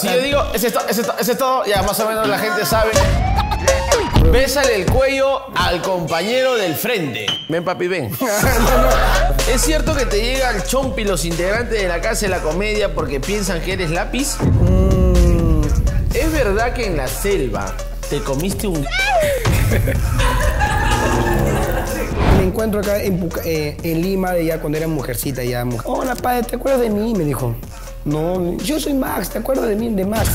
Si yo digo, es esto, ya más o menos la gente sabe. Bésale el cuello al compañero del frente. Ven, papi, ven. ¿Es cierto que te llega al chompi los integrantes de la Casa de la Comedia porque piensan que eres lápiz? ¿Es verdad que en la selva te comiste un... Me encuentro acá en Lima, ya cuando era mujercita, ya mujer. Hola, padre, ¿te acuerdas de mí? Me dijo. No, yo soy Max, ¿te acuerdas de mí? De Max.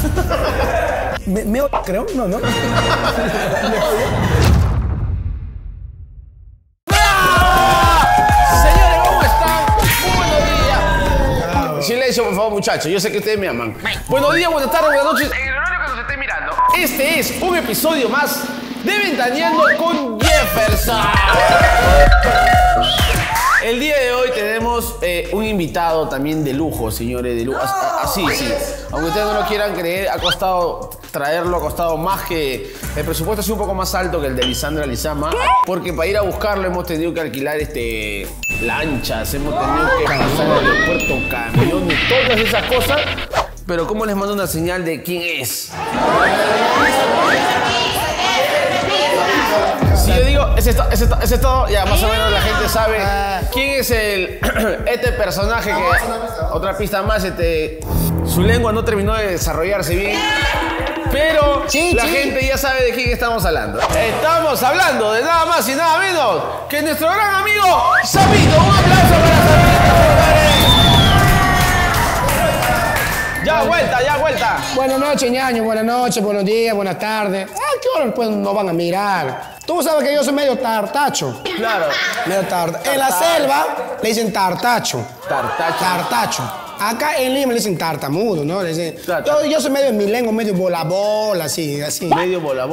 ¿Me creo? No. Señores, ¿cómo están? Buenos días. Silencio, por favor, muchachos. Yo sé que ustedes me aman. Buenos días, buenas tardes, buenas noches. En el horario que nos esté mirando. Este es un episodio más de Ventaneando con Jefferson. El día de hoy tenemos un invitado también de lujo, señores, de lujo. Así, sí. Aunque ustedes no lo quieran creer, traerlo ha costado más que... El presupuesto es un poco más alto que el de Lisandra Lizama. Porque para ir a buscarlo hemos tenido que alquilar lanchas, hemos tenido que pasar al aeropuerto, camiones, todas esas cosas. Pero ¿cómo les mando una señal de quién es? Si yo digo, es esto, ya más o menos la gente sabe quién es este personaje que... Otra pista más, su lengua no terminó de desarrollarse bien, pero la gente ya sabe de quién estamos hablando. Estamos hablando de nada más y nada menos que nuestro gran amigo Sapito. Un aplauso para Sapito. Ya vuelta. Buenas noches, ñaño, buenas noches, buenos días, buenas tardes. ¿A qué hora pues nos van a mirar? Tú sabes que yo soy medio tartacho. Claro. Medio tartacho. En la selva le dicen tartacho. Tartacho. Acá en Lima le dicen tartamudo, ¿no? Le dicen... Yo soy medio en mi lengua, medio bola, así. Medio bola.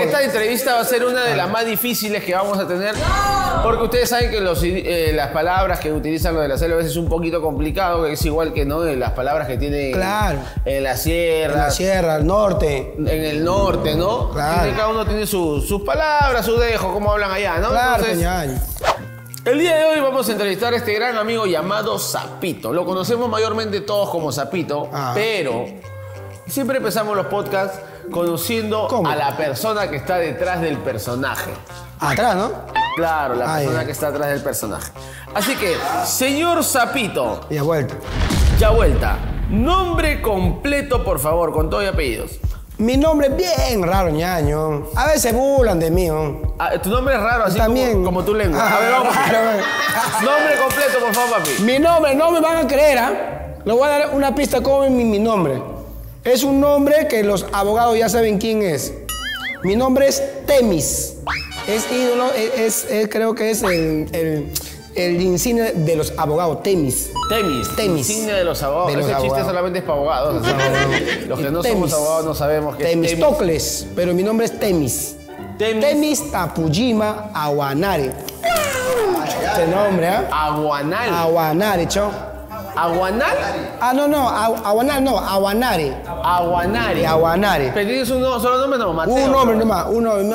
Esta entrevista va a ser una de las más difíciles que vamos a tener. Porque ustedes saben que las palabras que utilizan los de la selva es un poquito complicado, que es igual que no de las palabras que tienen en la sierra. En la sierra, al norte. En el norte, ¿no? Claro. Cada uno tiene sus palabras, su dejo, cómo hablan allá, ¿no? Claro, entonces, el día de hoy vamos a entrevistar a este gran amigo llamado Sapito. Lo conocemos mayormente todos como Sapito, pero siempre empezamos los podcasts conociendo a la persona que está detrás del personaje. Atrás, ¿no? Claro, la persona que está atrás del personaje. Así que, señor Sapito. Ya vuelta. Nombre completo, por favor, con todo y apellidos. Mi nombre es bien raro, ñaño. A veces burlan de mí, ¿no? Tu nombre es raro, así como tu lengua. A ver, vamos. Nombre completo, por favor, papi. Mi nombre, no me van a creer, ¿ah? Les voy a dar una pista como mi nombre. Es un nombre que los abogados ya saben quién es. Mi nombre es Temis. Es ídolo, creo que es el insignia de los abogados, Temis. Temis. Insignia de los abogados. Ese chiste solamente es para abogados. Los que no somos abogados no sabemos qué es Temis. Temistocles, pero mi nombre es Temis. Temis Tapuyima Aguanare. Este nombre, ¿eh? Aguanare, chao. ¿Aguanare? Ah, no, Aguanare no, Aguanare. ¿Pero tienes un solo nombre? No, Mateo. Un nombre nomás,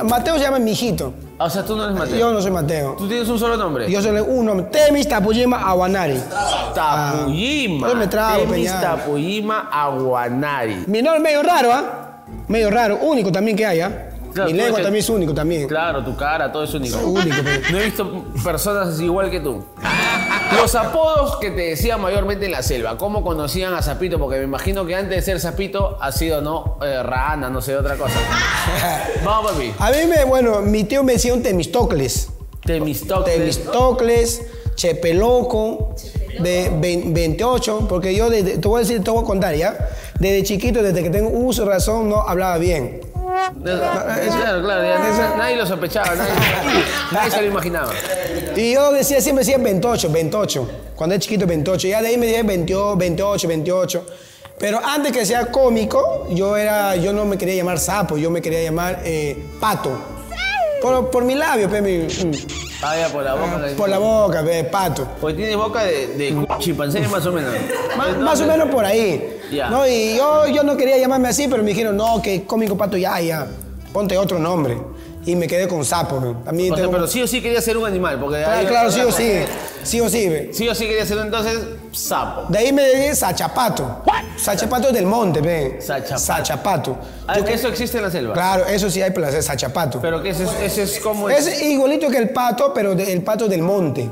Mateo se llama mi hijito. O sea, tú no eres Mateo. Yo no soy Mateo. ¿Tú tienes un solo nombre? Yo solo un nombre. Temis Tapuyima Aguanari. Tapuyima. Yo me trago, Temis Tapuyima Aguanari. Mi nombre es medio raro, ¿ah? Medio raro. Único también que hay, ¿ah? Claro, mi lengua también es único también. Claro, tu cara, todo es único. Es único. Pero... No he visto personas igual que tú. Los apodos que te decían mayormente en la selva, ¿cómo conocían a Sapito? Porque me imagino que antes de ser Sapito ha sido, ¿no? Rana, no sé, otra cosa. Vamos, papi. A mí, mi tío me decía un Temistocles. Temistocles, Chepeloco, de 28, porque yo, te voy a decir, te voy a contar, ¿ya? Desde chiquito, desde que tengo uso razón, no hablaba bien. Claro, nadie lo sospechaba, nadie se lo imaginaba. Y yo siempre decía 28, cuando era chiquito 28, ya de ahí me dije 28. Pero antes que sea cómico, yo no me quería llamar sapo, yo me quería llamar pato. Por mi labio, por la boca. Por la boca, pato. Porque tienes boca de chimpancé más o menos. Más o menos por ahí. Yeah. No, y yo no quería llamarme así, pero me dijeron, no, que cómico pato, ya, ponte otro nombre. y me quedé con sapos. A mí tengo... Pero sí o sí quería ser un animal, porque... Claro, claro, sí o sí. Sí o sí. Sí o sí quería ser entonces sapo. De ahí me dediqué sachapato. Sachapato es del monte, ve. Sachapato. Ah, yo... ¿Eso existe en la selva? Claro, eso sí hay placer, sachapato. ¿Pero qué es? Ese es como... Es igualito que el pato, pero el pato del monte.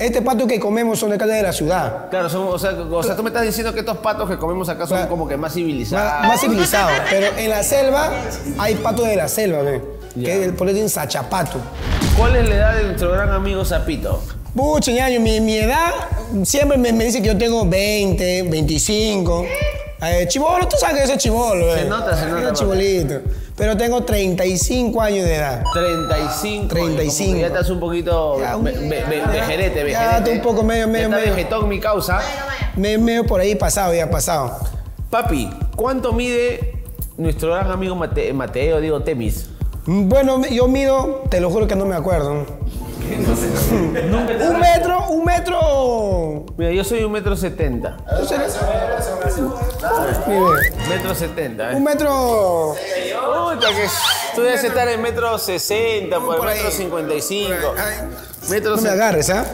Este pato que comemos son de acá de la ciudad. Claro, son, o sea, tú me estás diciendo que estos patos que comemos acá son como que más civilizados. Más civilizados, pero en la selva hay patos de la selva, ve. Que por eso dicen sachapato. ¿Cuál es la edad de nuestro gran amigo Sapito? Pucha, ñaño, mi edad siempre me dice que yo tengo 20, 25. Chibolo, tú sabes que ese es chibolo. Se nota. Es chibolito. Pero tengo 35 años de edad. 35. 35. Ya estás un poquito vejerete, vejerete. Ya estás un poco medio. Vejetón, mi causa. Medio por ahí pasado, ya pasado. Papi, ¿cuánto mide nuestro gran amigo Mateo, digo, Temis? Bueno, yo mido, te lo juro que no me acuerdo. Un metro. Mira, yo soy 1,70 m. Mire. 1,70 m. 1 metro. Puta, que tú debes estar en 1,60 m, por 1,55 m. No me agarres, ¿ah?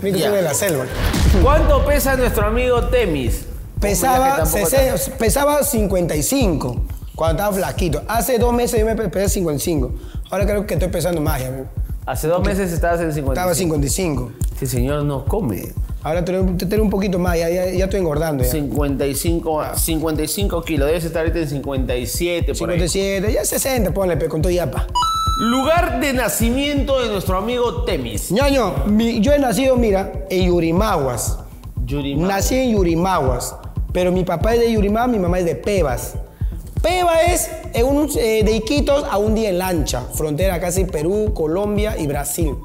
Mira, yo soy de la selva. ¿Cuánto pesa nuestro amigo Temis? Pesaba 55 cuando estaba flaquito. Hace 2 meses yo me pesé 55. Ahora creo que estoy pesando más, ya. Hace 2 meses estabas en 55. Estaba en 55. Sí, señor, no come. Ahora te un poquito más, ya estoy engordando. Ya. 55 kilos, debes estar ahorita en 57. 57, por ahí. Ya 60, ponle, con tu yapa. Lugar de nacimiento de nuestro amigo Temis. Ñaño, yo he nacido, mira, en Yurimaguas. Yurimaguas. Nací en Yurimaguas, pero mi papá es de Yurimaguas, mi mamá es de Pebas. Peba es de Iquitos a un día en lancha, frontera casi Perú, Colombia y Brasil.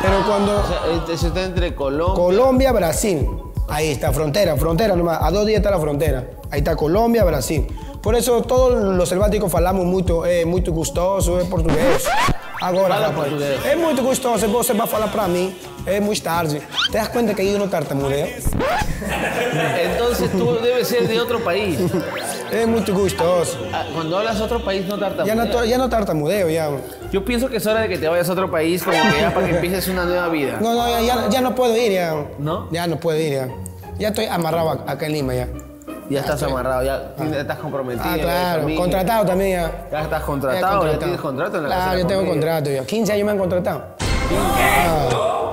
Pero cuando... O sea, está entre Colombia... Colombia, Brasil. Ahí está, frontera nomás. A 2 días está la frontera. Ahí está Colombia, Brasil. Por eso todos los selváticos hablamos muy gustoso, es portugués. Ahora, portugués. Es muy gustoso, você va a hablar para mí. Es muy tarde. ¿Te das cuenta que yo no tartamudeo? Entonces tú debes ser de otro país. Es muy gustoso. Cuando hablas otro país no tartamudeo. Ya no tartamudeo, ya. Yo pienso que es hora de que te vayas a otro país, como que ya para que empieces una nueva vida. No, ya no puedo ir, ya. ¿No? Ya no puedo ir, ya. Ya estoy amarrado acá en Lima, ya. Ya estás amarrado, ya estás comprometido. Ah, claro, contratado también, ya. Ya estás contratado, ya tienes contrato en la casa. Claro, yo tengo contrato, ya. 15 años me han contratado.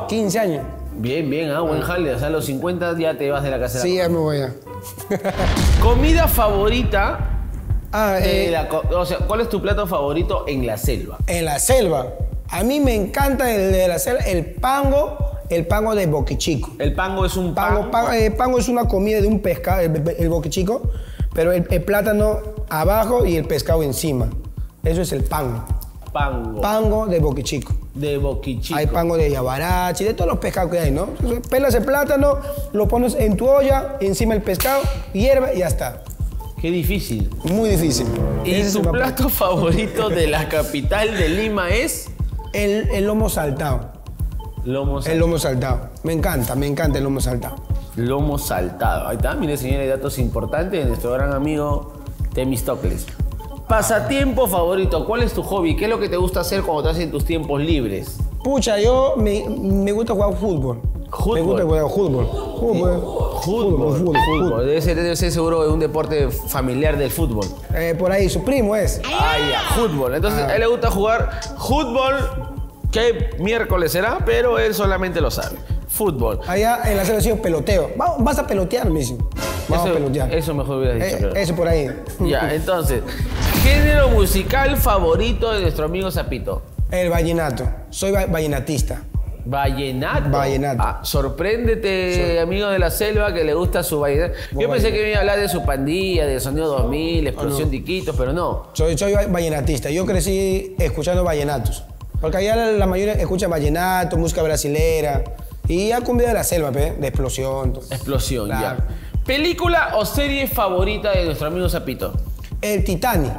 15 años. Bien, bien, buen jale. O sea, a los 50 ya te vas de la casa. Sí, ya me voy ya. Comida favorita. O sea, ¿cuál es tu plato favorito en la selva? En la selva. A mí me encanta el de la selva, el pango de boquichico. ¿El pango es un pan? Pango es una comida de un pescado, el boquichico, pero el plátano abajo y el pescado encima. Eso es el pango. Pango de boquichico. De boquichico. Hay pango de yabarachi, de todos los pescados que hay, ¿no? Pelas el plátano, lo pones en tu olla, encima el pescado, hierve y ya está. Qué difícil. Muy difícil. ¿Y tu plato favorito de la capital de Lima es? El lomo saltado. El lomo saltado. Me encanta el lomo saltado. Lomo saltado. Ahí está, mire, señores, datos importantes de nuestro gran amigo Temistocles. Pasatiempo favorito, ¿cuál es tu hobby? ¿Qué es lo que te gusta hacer cuando estás en tus tiempos libres? Pucha, yo me gusta jugar fútbol. Me gusta jugar fútbol. Fútbol. Debe ser seguro de un deporte familiar del fútbol. Por ahí, su primo es. Ah, ya, fútbol. Entonces, a él le gusta jugar fútbol, que miércoles será, pero él solamente lo sabe. Fútbol. Allá en la selección peloteo. Vas a pelotear, me dice. Vamos a pelotear. Eso mejor hubiera dicho. Eso por ahí. Ya, entonces... ¿Género musical favorito de nuestro amigo Sapito? El vallenato. Soy vallenatista. ¿Vallenato? Vallenato. Ah, sorpréndete, amigo de la selva, que le gusta su vallenato. Yo pensé que me iba a hablar de su pandilla, de Sonido 2000, Explosión de Iquitos, pero no. Soy vallenatista. Yo crecí escuchando vallenatos. Porque allá la mayoría escucha vallenato, música brasilera. Y ya cumbia de la selva, de Explosión. Entonces. Explosión, claro. Ya. ¿Película o serie favorita de nuestro amigo Sapito? El Titanic.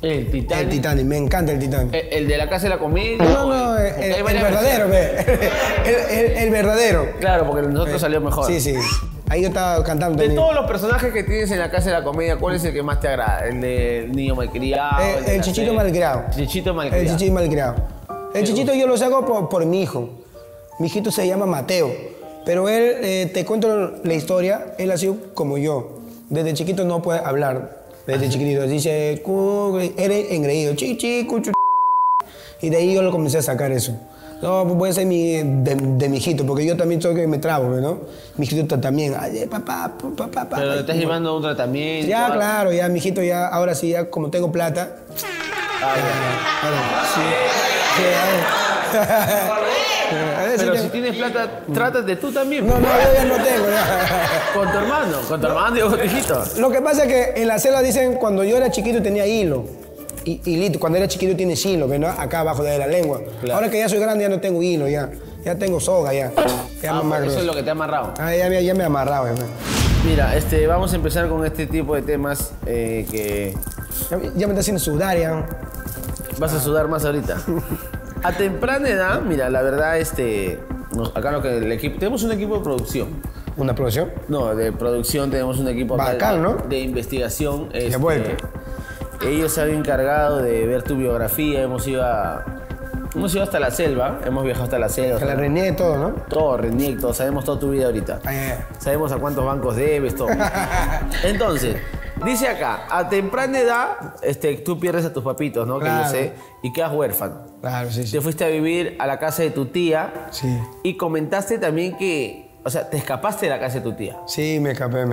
El Titanic. El Titanic, me encanta el Titanic. ¿El de la casa de la comedia? No, el verdadero. El verdadero. Claro, porque nosotros salió mejor. Sí, sí. Ahí yo estaba cantando. De todos los personajes que tienes en la Casa de la Comedia, ¿cuál es el que más te agrada? ¿El del niño malcriado? El chichito malcriado. Chichito malcriado. El chichito malcriado. El chichito yo lo saco por mi hijo. Mi hijito se llama Mateo. Pero él, te cuento la historia, él ha sido como yo. Desde chiquito no puede hablar. Desde chiquitito. Dice, eres engreído. Chichi, cuchu. Y de ahí yo lo comencé a sacar eso. No, pues puede ser de mi hijito, porque yo también soy que me trabo, ¿no? Mi hijito también. Ay, papá. Pero le estás llevando a un tratamiento. Ya, ¿vale? Claro, ya, mi hijito, ya, ahora sí, ya como tengo plata. Pero si tienes plata, trátate tú también. No, yo ya no tengo. Ya. Con tu hermano y con tu hijito. Lo que pasa es que en la selva dicen, cuando yo era chiquito tenía hilo. Hilito, cuando era chiquito tienes hilo, ¿no? Acá abajo de la lengua. Claro. Ahora que ya soy grande ya no tengo hilo, ya. Ya tengo soga, ya. Eso es lo que te ha amarrado. Ah, ya me ha amarrado, ya. Mira, vamos a empezar con este tipo de temas que... Ya me está haciendo sudar, ya. Vas a sudar más ahorita. A temprana edad, mira, la verdad, acá lo que el equipo... Tenemos un equipo de producción. ¿Una producción? No, de producción tenemos un equipo... Bacán, ¿no? De investigación. De vuelta. Ellos se han encargado de ver tu biografía, hemos ido hasta la selva, hemos viajado hasta la selva. Se la renié todo, ¿no? Todo, renié todo, sabemos toda tu vida ahorita. Sabemos a cuántos bancos debes, todo. Entonces, dice acá, a temprana edad tú pierdes a tus papitos, ¿no? Claro. Que yo sé, y quedas huérfano. Claro, sí, sí. Te fuiste a vivir a la casa de tu tía. Sí. Y comentaste también que, o sea, te escapaste de la casa de tu tía. Sí, me escapé.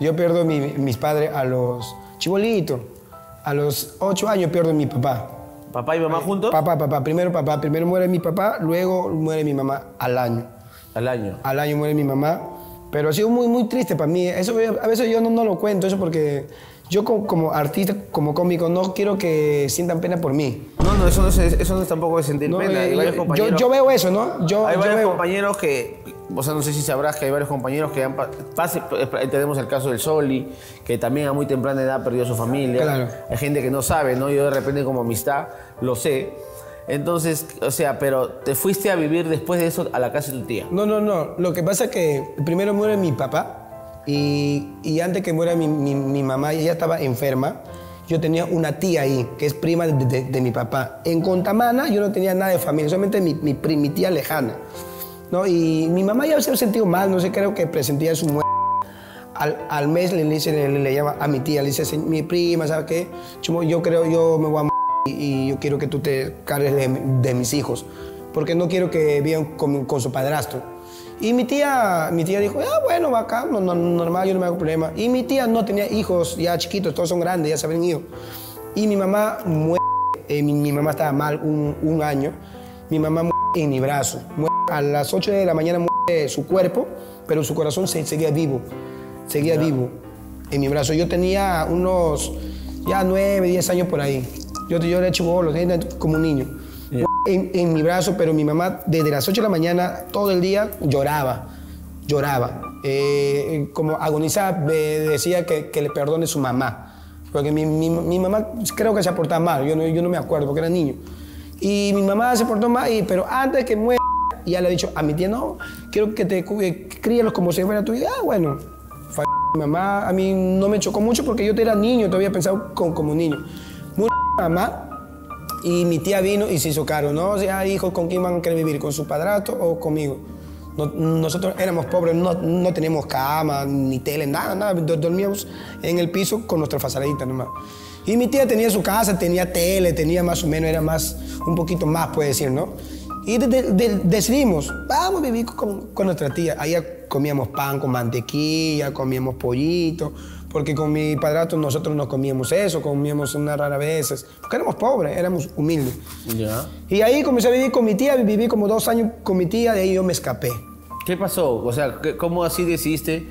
Yo pierdo mis padres a los chibolitos. A los 8 años pierdo a mi papá. ¿Papá y mamá juntos? Papá. Primero muere mi papá, luego muere mi mamá al año. ¿Al año? Al año muere mi mamá. Pero ha sido muy, muy triste para mí. Eso, a veces yo no lo cuento, eso porque yo como artista, como cómico, no quiero que sientan pena por mí. No, eso no es tampoco de sentir pena. Yo veo eso, ¿no? Hay varios compañeros que... O sea, no sé si sabrás que hay varios compañeros que han tenemos el caso del Soli, que también a muy temprana edad perdió a su familia. Claro. Hay gente que no sabe, ¿no? Yo de repente como amistad lo sé. Entonces, o sea, pero te fuiste a vivir después de eso a la casa de tu tía. No. Lo que pasa es que primero muere mi papá y antes que muera mi mamá, ella estaba enferma. Yo tenía una tía ahí, que es prima de mi papá. En Contamana yo no tenía nada de familia, solamente mi tía lejana. ¿No? Y mi mamá ya se ha sentido mal, no sé, creo que presentía su muerte. Al mes le llama a mi tía, le dice, mi prima, ¿sabes qué? Yo me voy a morir y yo quiero que tú te cargues de mis hijos, porque no quiero que vivan con su padrastro. Y mi tía dijo, bueno, acá, normal, yo no me hago problema. Y mi tía no tenía hijos, ya chiquitos, todos son grandes, ya se habían ido. Y mi mamá muere, mi mamá estaba mal un año, mi mamá muere en mi brazo. A las 8 de la mañana muere su cuerpo, pero su corazón seguía vivo en mi brazo. Yo tenía unos ya 9, 10 años por ahí. Yo era chibolo, como un niño. Yeah. En mi brazo, pero mi mamá desde las 8 de la mañana todo el día lloraba. Como agonizaba, decía que le perdone su mamá. Porque mi mamá creo que se portaba mal, yo no me acuerdo porque era niño. Y mi mamá se portó mal, pero antes que muera, ya le he dicho a mi tía, no, quiero que te críalos como si fuera tu hija. Bueno, mi mamá a mí no me chocó mucho porque yo era niño, todavía pensaba como un niño. Muy mamá, y mi tía vino y se hizo cargo, ¿no? O sea, hijos, ¿con quién van a querer vivir? ¿Con su padrastro o conmigo? Nosotros éramos pobres, no teníamos cama, ni tele, nada. Dormíamos en el piso con nuestra fazadita nomás. Y mi tía tenía su casa, tenía tele, tenía más o menos, era más, un poquito más, puede decir, ¿no? Y decidimos, vamos a vivir con nuestra tía. Allá comíamos pan con mantequilla, comíamos pollito, porque con mi padrastro nosotros no comíamos eso, comíamos unas raras veces, porque éramos pobres, éramos humildes. Ya. Y ahí comencé a vivir con mi tía, viví como 2 años con mi tía, de ahí yo me escapé. ¿Qué pasó? O sea, ¿cómo así decidiste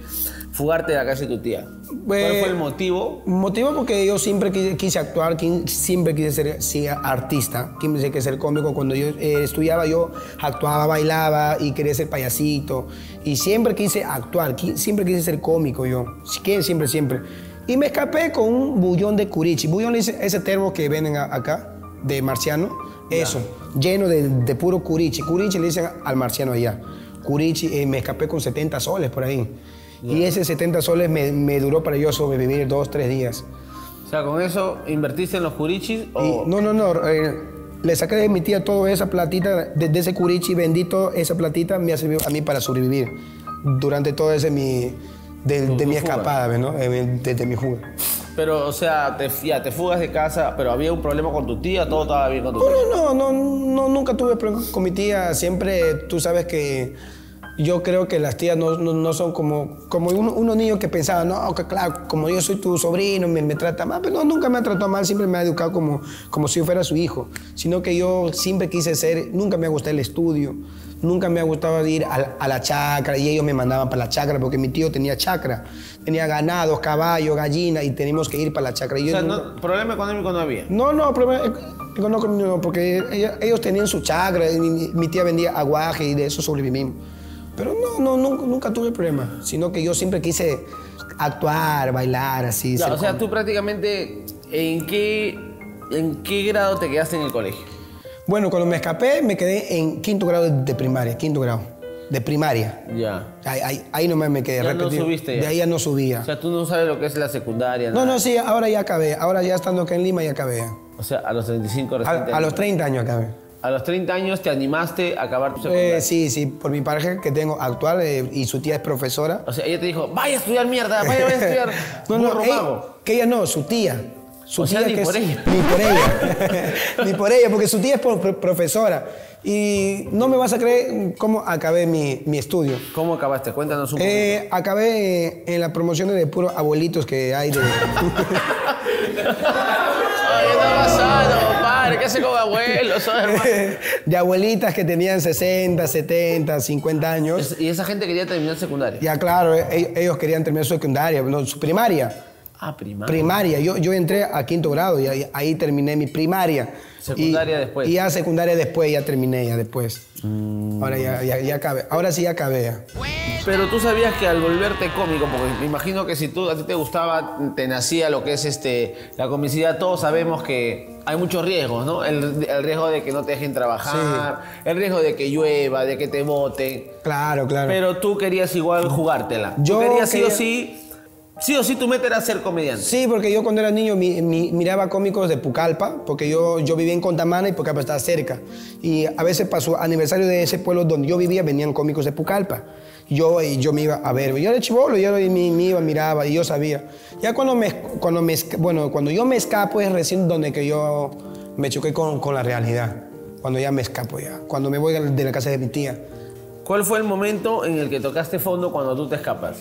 fugarte de la casa de tu tía? ¿Cuál fue el motivo? Motivo porque yo siempre quise actuar, siempre quise ser artista, quise ser cómico. Cuando yo estudiaba, yo actuaba, bailaba y quería ser payasito. Y siempre quise actuar, siempre quise ser cómico yo, siempre. Y me escapé con un bullón de curichi. Bullón es ese termo que venden acá, de marciano, eso, ya. Lleno de puro curichi. Curichi le dicen al marciano allá. Curichi, me escapé con 70 soles por ahí. Yeah. Y ese 70 soles me duró para yo sobrevivir 2, 3 días. O sea, ¿con eso invertiste en los curichis o...? Y, no. Le saqué de mi tía toda esa platita, de ese curichi bendito, esa platita me ha servido a mí para sobrevivir durante todo ese de mi escapada, ¿no? De mi fuga. Pero, o sea, te fugas de casa, pero había un problema con tu tía, todo estaba bien con tu tía. No, nunca tuve problemas con mi tía. Siempre, tú sabes que yo creo que las tías no son como unos niños que pensaban, no, que claro, como yo soy tu sobrino, me trata mal, pero no, nunca me ha tratado mal, siempre me ha educado como si yo fuera su hijo. Sino que yo siempre quise ser, nunca me ha gustado el estudio, nunca me ha gustado ir a la chacra, y ellos me mandaban para la chacra porque mi tío tenía chacra, tenía ganados, caballos, gallinas, y teníamos que ir para la chacra. Y o sea, no, ¿problema económico no había? No, problema económico no, porque ellos tenían su chacra, y mi tía vendía aguaje y de eso sobrevivimos. Pero nunca tuve problema, sino que yo siempre quise actuar, bailar, así. Ya, o sea, tú prácticamente, ¿en qué grado te quedaste en el colegio? Bueno, cuando me escapé, me quedé en quinto grado de primaria, Ya. Ahí nomás me quedé. Ya repetido. No subiste ya. De ahí ya no subía. O sea, tú no sabes lo que es la secundaria. Nada. No, sí, ahora ya acabé. Ahora ya estando acá en Lima ya acabé. O sea, a los 35 recién. A los 30 años acabé. A los 30 años te animaste a acabar tu secundaria. Sí, por mi pareja que tengo actual y su tía es profesora. O sea, ella te dijo, vaya a estudiar mierda, vaya a estudiar. Su tía. Ni por ella. Ni por ella, porque su tía es profesora. Y no me vas a creer cómo acabé mi estudio. ¿Cómo acabaste? Cuéntanos un poco. Acabé en las promociones de puros abuelitos que hay de... ¿Qué hace con abuelos, hermano? De abuelitas que tenían 60, 70, 50 años. Y esa gente quería terminar secundaria. Ya, claro, ellos querían terminar secundaria, no, su primaria. Ah, primaria. Primaria. Yo entré a quinto grado y ahí terminé mi primaria. Secundaria después. Y ya secundaria después, ya terminé, ya después. Ahora ya acabé. Ahora sí ya acabé. Pero tú sabías que al volverte cómico, porque me imagino que si a ti te gustaba, te nacía lo que es la comicidad, todos sabemos que hay muchos riesgos, ¿no? El riesgo de que no te dejen trabajar, sí. El riesgo de que llueva, de que te boten. Claro. Pero tú querías igual jugártela. Sí o sí, tu meta era ser comediante. Sí, porque yo cuando era niño miraba cómicos de Pucallpa, porque yo vivía en Contamana y Pucallpa estaba cerca. Y a veces para su aniversario de ese pueblo donde yo vivía venían cómicos de Pucallpa. Yo me iba a ver. Yo era chibolo, yo me iba, miraba y yo sabía. Ya cuando yo me escapo es recién donde que yo me choqué con la realidad. Cuando ya me escapo ya. Cuando me voy de la casa de mi tía. ¿Cuál fue el momento en el que tocaste fondo cuando tú te escapas?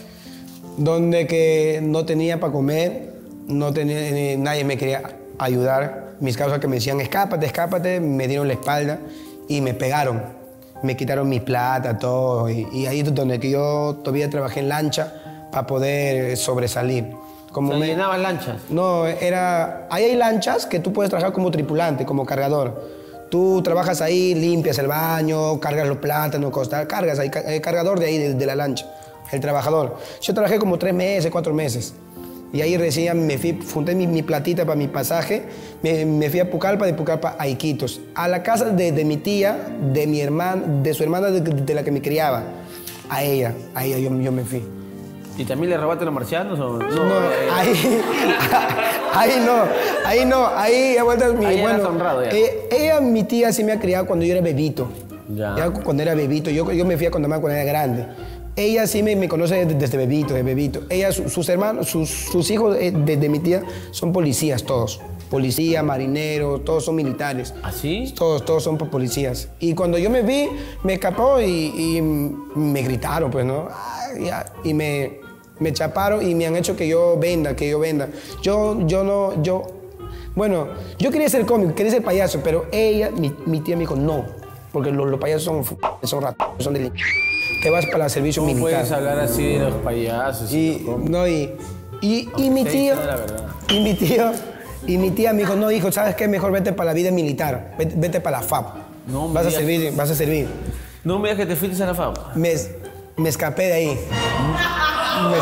Donde que no tenía para comer, nadie me quería ayudar. Mis causas que me decían, escápate, me dieron la espalda y me pegaron. Me quitaron mi plata, todo. Y ahí es donde que yo todavía trabajé en lancha para poder sobresalir. ¿Llenabas lanchas? No, ahí hay lanchas que tú puedes trabajar como tripulante, como cargador. Tú trabajas ahí, limpias el baño, cargas los plátanos, cargas ahí, el cargador de ahí, de la lancha. El trabajador. Yo trabajé como 3 meses, 4 meses. Y ahí recién me fui, fundé mi platita para mi pasaje, me fui a Pucallpa, de Pucallpa a Iquitos, a la casa de mi tía, de mi hermana, de su hermana de la que me criaba. A ella yo me fui. ¿Y también le robaste los marcianos? ¿O? No, ahí aguanta mi... Ahí bueno, honrado ya. Ella, mi tía, sí me ha criado cuando yo era bebito. Ya cuando era bebito, yo me fui a Contamana cuando era grande. Ella sí me conoce desde bebito, Ella, sus hermanos, sus hijos de mi tía son policías todos. Policía, marineros, todos son militares. ¿Ah, sí? Todos son policías. Y cuando yo me vi, me escapó y me gritaron, pues, ¿no? Y me chaparon y me han hecho que yo venda, Bueno, yo quería ser cómico, quería ser payaso, pero ella, mi tía me dijo no, porque los payasos son ratos, son delincuentes. Te vas para el servicio militar. No puedes hablar así de los payasos. Y mi tía me dijo, no, hijo, ¿sabes qué? Mejor vete para la vida militar. Vete para la FAP. No, vas a servir. No me digas que te fuiste a la FAP. Me escapé de ahí. Se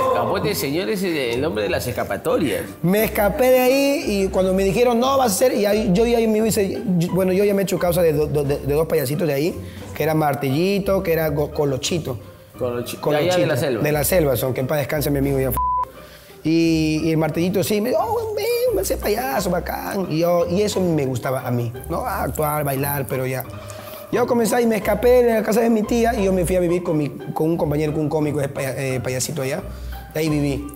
escapó este señor, es el hombre de las escapatorias. Me escapé de ahí y cuando me dijeron, no, vas a ser... Y ahí, yo ya me he hecho causa de dos payasitos de ahí, que era Martillito, que era Colochito. Con los chicos de la selva. De la selva son, que en paz descanse mi amigo. Y el martillito sí, me dijo, oh, ven, ese payaso, bacán. Y eso me gustaba a mí, ¿no? Actuar, bailar, pero ya. Yo comencé y me escapé en la casa de mi tía y yo me fui a vivir con un compañero, con un cómico, payasito allá. De ahí viví.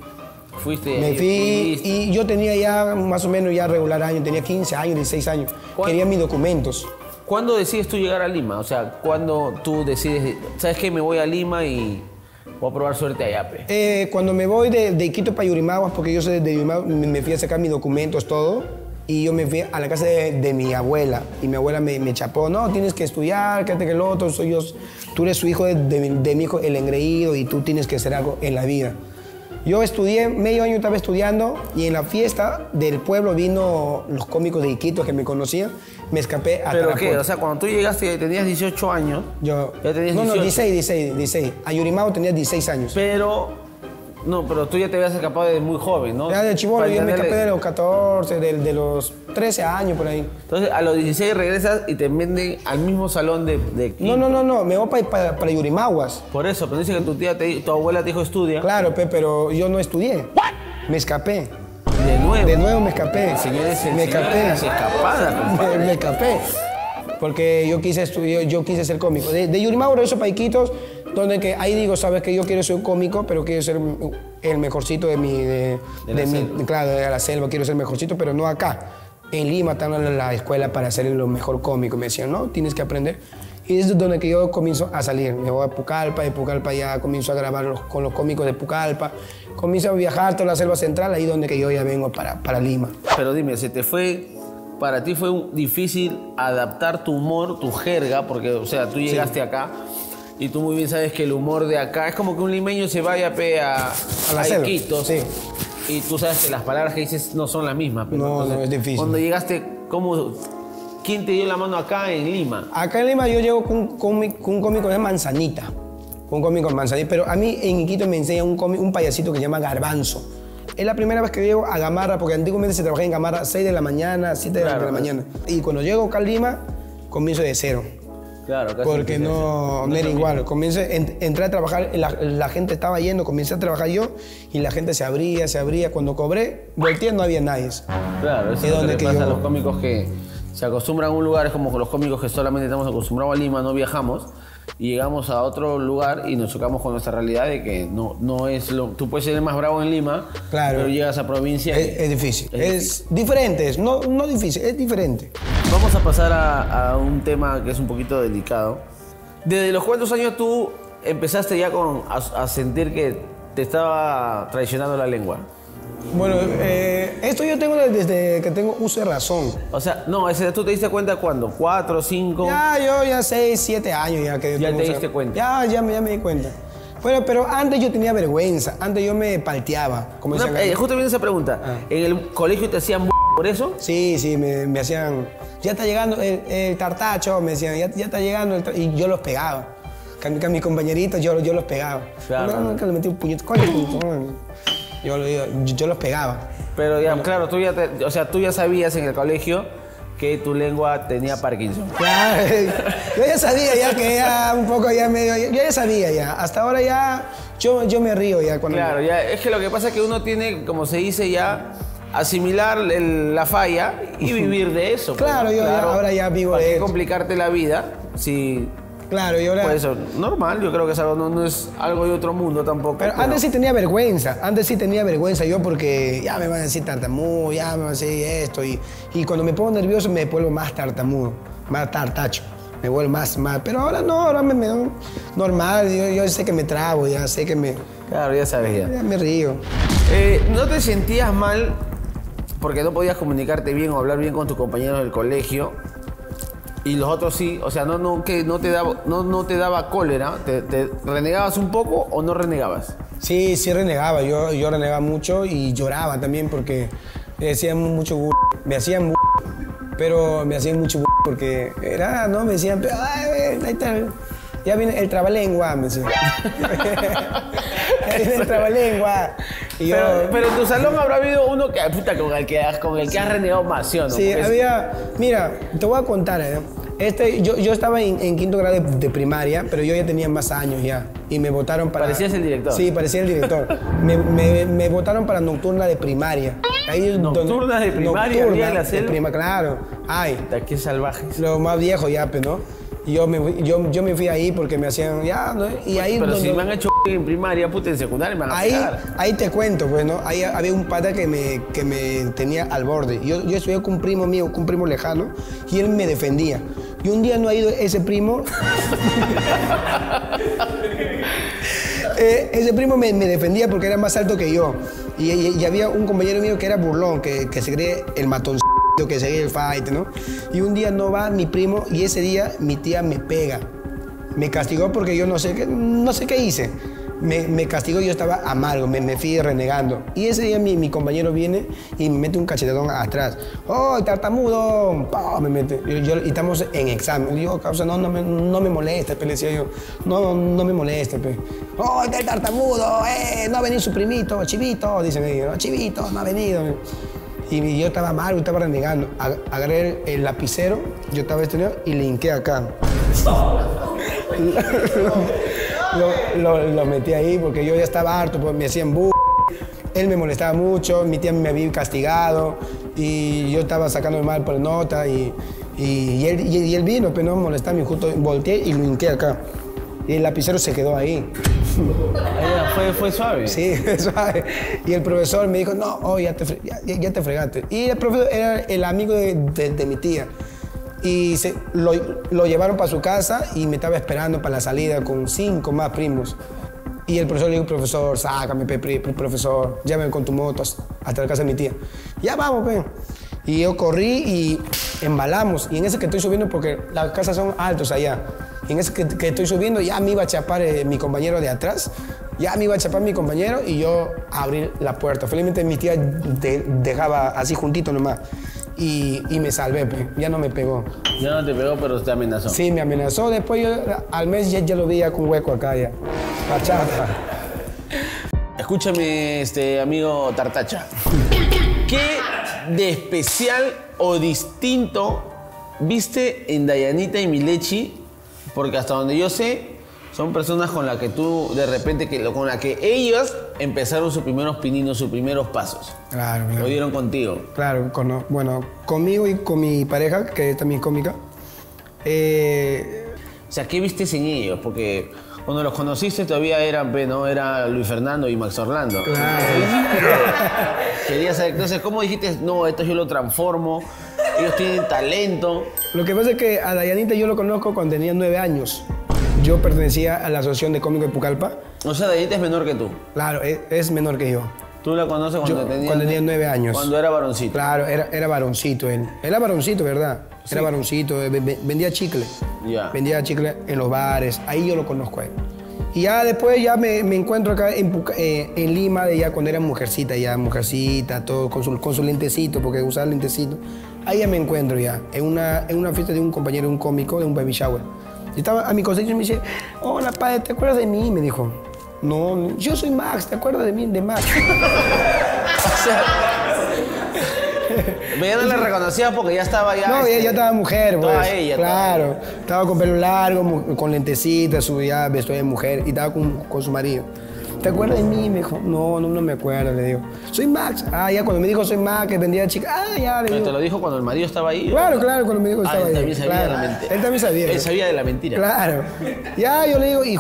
Fuiste, me fui y yo tenía ya más o menos ya regular año, tenía 15 años, 16 años. Quería mis documentos. ¿Cuándo decides tú llegar a Lima? O sea, ¿cuándo tú decides, sabes qué, me voy a Lima y voy a probar suerte allá, pe? Cuando me voy de Quito para Yurimaguas, porque yo soy de Yurimaguas, me fui a sacar mis documentos, todo, y yo me fui a la casa de mi abuela, y mi abuela me chapó, no, tienes que estudiar, quédate que el otro, tú eres su hijo de mi hijo, el engreído, y tú tienes que hacer algo en la vida. Yo estudié, medio año estaba estudiando, y en la fiesta del pueblo vino los cómicos de Iquitos que me conocían, me escapé a Tarapoto. ¿Pero qué? O sea, cuando tú llegaste tenías 18 años. Yo... ¿Ya tenías 18? No, 16. A Yurimaguas tenía 16 años. Pero... No, pero tú ya te habías escapado desde muy joven, ¿no? Ya de chibolo, yo me escapé de los 14, de los 13 años, por ahí. Entonces, a los 16 regresas y te venden al mismo salón de Quito. No, me voy para Yurimaguas. Por eso, pero dice que tu abuela te dijo estudia. Claro, pero yo no estudié. Me escapé. De nuevo me escapé. Señores, me escapé. Me escapé. Porque yo quise estudiar, yo quise ser cómico. De Yurimaguas regreso para Iquitos, donde que ahí digo, sabes que yo quiero ser un cómico, pero quiero ser el mejorcito de mi... claro, de la selva, quiero ser mejorcito, pero no acá. En Lima están en la escuela para ser el mejor cómico. Me decían, no, tienes que aprender. Y es donde que yo comienzo a salir. Me voy a Pucallpa, de Pucallpa ya comienzo a grabar con los cómicos de Pucallpa. Comienzo a viajar toda la selva central, ahí donde que yo ya vengo para Lima. Pero dime, ¿se te fue...? Para ti fue difícil adaptar tu humor, tu jerga, porque, o sea, tú llegaste acá... Y tú muy bien sabes que el humor de acá es como que un limeño se vaya a Iquitos. Sí. Y tú sabes que las palabras que dices no son las mismas. Pero no, entonces, no, es difícil. Cuando llegaste, ¿quién te dio la mano acá en Lima? Acá en Lima yo llego con un cómico de Manzanita. Con un cómico de Manzanita. Pero a mí en Iquitos me enseña un payasito que se llama Garbanzo. Es la primera vez que llego a Gamarra, porque antiguamente se trabajaba en Gamarra 6 de la mañana, 7 de la mañana. Y cuando llego acá a Lima, comienzo de cero. Claro, porque no era igual. Comencé, entré a trabajar, la gente estaba yendo, comencé a trabajar yo y la gente se abría. Cuando cobré, volteé, no había nadie. Claro, eso es lo que pasa a los cómicos que se acostumbran a un lugar, es como los cómicos que solamente estamos acostumbrados a Lima, no viajamos y llegamos a otro lugar y nos chocamos con nuestra realidad de que no es lo... Tú puedes ser el más bravo en Lima, claro, pero llegas a provincia... Es difícil. Es diferente, no difícil, es diferente. Vamos a pasar a un tema que es un poquito delicado. ¿Desde los cuántos años tú empezaste ya a sentir que te estaba traicionando la lengua? Bueno, esto yo tengo desde que tengo uso de razón. O sea, no, ¿tú te diste cuenta cuándo? ¿4, 5? Ya, yo ya 6, 7 años ya que... ¿Ya te diste cuenta? Ya me di cuenta. Bueno, pero antes yo tenía vergüenza, antes yo me palteaba. Justo viene esa pregunta. ¿En el colegio te hacían por eso? Sí, me hacían... Ya está llegando el tartacho, me decían, ya está llegando y yo los pegaba. A mis compañeritos yo los pegaba. Claro. No, nunca le metí un puñetazo. ¿Cuál es el puñetazo? Yo los pegaba. Pero ya, claro, tú ya sabías en el colegio que tu lengua tenía Parkinson. Claro, yo ya sabía ya que ya un poco ya medio... Yo ya sabía ya, hasta ahora ya yo me río ya cuando... Claro, ya, es que lo que pasa es que uno tiene, como se dice ya, asimilar la falla y vivir de eso. Claro, ahora ya vivo de eso. ¿Para qué complicarte la vida si... Claro, yo ahora... Por eso, normal, yo creo que es algo, no es algo de otro mundo tampoco. Pero antes sí tenía vergüenza, yo porque ya me van a decir tartamudo, ya me van a decir esto, y cuando me pongo nervioso me vuelvo más tartamudo, más tartacho, me vuelvo más mal. Pero ahora no, ahora me normal, yo sé que me trabo, ya sé que me... Claro, ya sabes ya. Ya me río. ¿No te sentías mal porque no podías comunicarte bien o hablar bien con tus compañeros del colegio? Y los otros sí, o sea, no te daba cólera, ¿te renegabas un poco o no renegabas? Sí renegaba, yo renegaba mucho y lloraba también porque me hacían mucho porque era, ¿no? Me decían, ay, ahí está, ya viene el trabalengua, me decían. El trabalengua. Pero en tu salón habrá habido uno que, puta, con el que has renegado más, ¿sí o no? Sí, había... Mira, te voy a contar, Yo estaba en quinto grado de primaria, pero yo ya tenía más años ya. Y me votaron para... ¿Parecías el director? Sí, parecía el director. Me votaron para nocturna de primaria. ¿Nocturna de primaria? Nocturna de primaria, claro. Ay. Qué salvajes. Lo más viejo ya, pues, ¿no? Yo me fui ahí porque me hacían ya, ¿no? Y ahí, pero si me han hecho en primaria, puta, en secundaria me van a pegar. Ahí te cuento, pues, ¿no? Ahí había un pata que me tenía al borde. Yo estudié con un primo mío, con un primo lejano, y él me defendía. Y un día no ha ido ese primo... ese primo me defendía porque era más alto que yo. Y había un compañero mío que era burlón, que se cree el matón, que seguía el fight, ¿no? Y un día no va mi primo y ese día mi tía me pega. Me castigó porque yo no sé qué hice. Me castigó, yo estaba amargo, me fui renegando. Y ese día mi compañero viene y me mete un cachetadón atrás. ¡Oh, tartamudo! ¡Pah! Me mete. Y estamos en examen. Y yo, causa, no me molestes, pe, le decía yo. No me molestes, pe. ¡Oh, está el tartamudo! No ha venido su primito, Chivito, dicen ellos. Chivito, no ha venido. Y yo estaba mal, yo estaba renegando. Agarré el lapicero, yo estaba estudiando y le hinqué acá. lo metí ahí porque yo ya estaba harto, pues me hacían bu. Él me molestaba mucho, mi tía me había castigado y yo estaba sacándome mal por nota. Y él vino, pero no me molestaba, y justo volteé y lo hinqué acá. Y el lapicero se quedó ahí. ¿Fue suave? Sí, suave. Y el profesor me dijo, no, oh, ya te fregaste. Y el profesor era el amigo de mi tía. Y lo llevaron para su casa y me estaba esperando para la salida con 5 más primos. Y el profesor le dijo, profesor, sácame, profesor, llévame con tu moto hasta la casa de mi tía. Ya vamos, pe. Y yo corrí y embalamos. Y en ese que estoy subiendo, porque las casas son altas allá, en ese que estoy subiendo, ya me iba a chapar mi compañero de atrás, ya me iba a chapar mi compañero y yo abrí la puerta. Felizmente mi tía dejaba así juntito nomás y me salvé, pe. Ya no me pegó. Ya no te pegó, pero te amenazó. Sí, me amenazó. Después yo al mes ya lo vi ya con hueco acá ya. Pachata. Escúchame, amigo Tartacha. ¿Qué de especial o distinto viste en Dayanita y Milechi? Porque hasta donde yo sé, son personas con las que tú, de repente, con las que ellos empezaron sus primeros pininos, sus primeros pasos. Claro, claro. Lo dieron contigo. Claro, bueno, conmigo y con mi pareja, que también es cómica. O sea, ¿qué viste en ellos? Porque cuando los conociste todavía eran, ¿no? Era Luis Fernando y Max Orlando. Claro. Quería saber, entonces, ¿cómo dijiste, no, esto yo lo transformo? Ellos tienen talento. Lo que pasa es que a Dayanita yo lo conozco cuando tenía 9 años. Yo pertenecía a la Asociación de Cómicos de Pucallpa. O sea, Dayanita es menor que tú. Claro, es menor que yo. ¿Tú la conoces cuando tenía 9 años? Cuando era varoncito. Claro, era varoncito él. Era varoncito, ¿verdad? Sí. Era varoncito, vendía chicle. Yeah. Vendía chicle en los bares, ahí yo lo conozco a él. Y ya después ya me encuentro acá en Lima, de ya cuando era mujercita, todo, con su lentecito, porque usaba lentecito. Ahí ya me encuentro ya, en una fiesta de un compañero, de un cómico, de un baby shower. Y estaba a mi cosecha y me dice, hola, padre, ¿te acuerdas de mí? Me dijo, no, yo soy Max, ¿te acuerdas de mí? De Max. O sea, me no la reconocía porque ya estaba ya... No, ya estaba mujer, pues. Toda ella, claro. Toda ella. Estaba con pelo largo, con lentecitas, subía vestido de mujer y estaba con su marido. ¿Te acuerdas de mí? Me dijo, no me acuerdo, le digo. Soy Max. Ah, ya cuando me dijo soy Max, que vendía chica. Ah, ya, le digo. Pero te lo dijo cuando el marido estaba ahí. Claro, ¿verdad? Claro, cuando me dijo que estaba ahí. Él también sabía, claro, de la mentira. Él también sabía. Él sabía de la mentira. Claro. Ya, yo le digo, y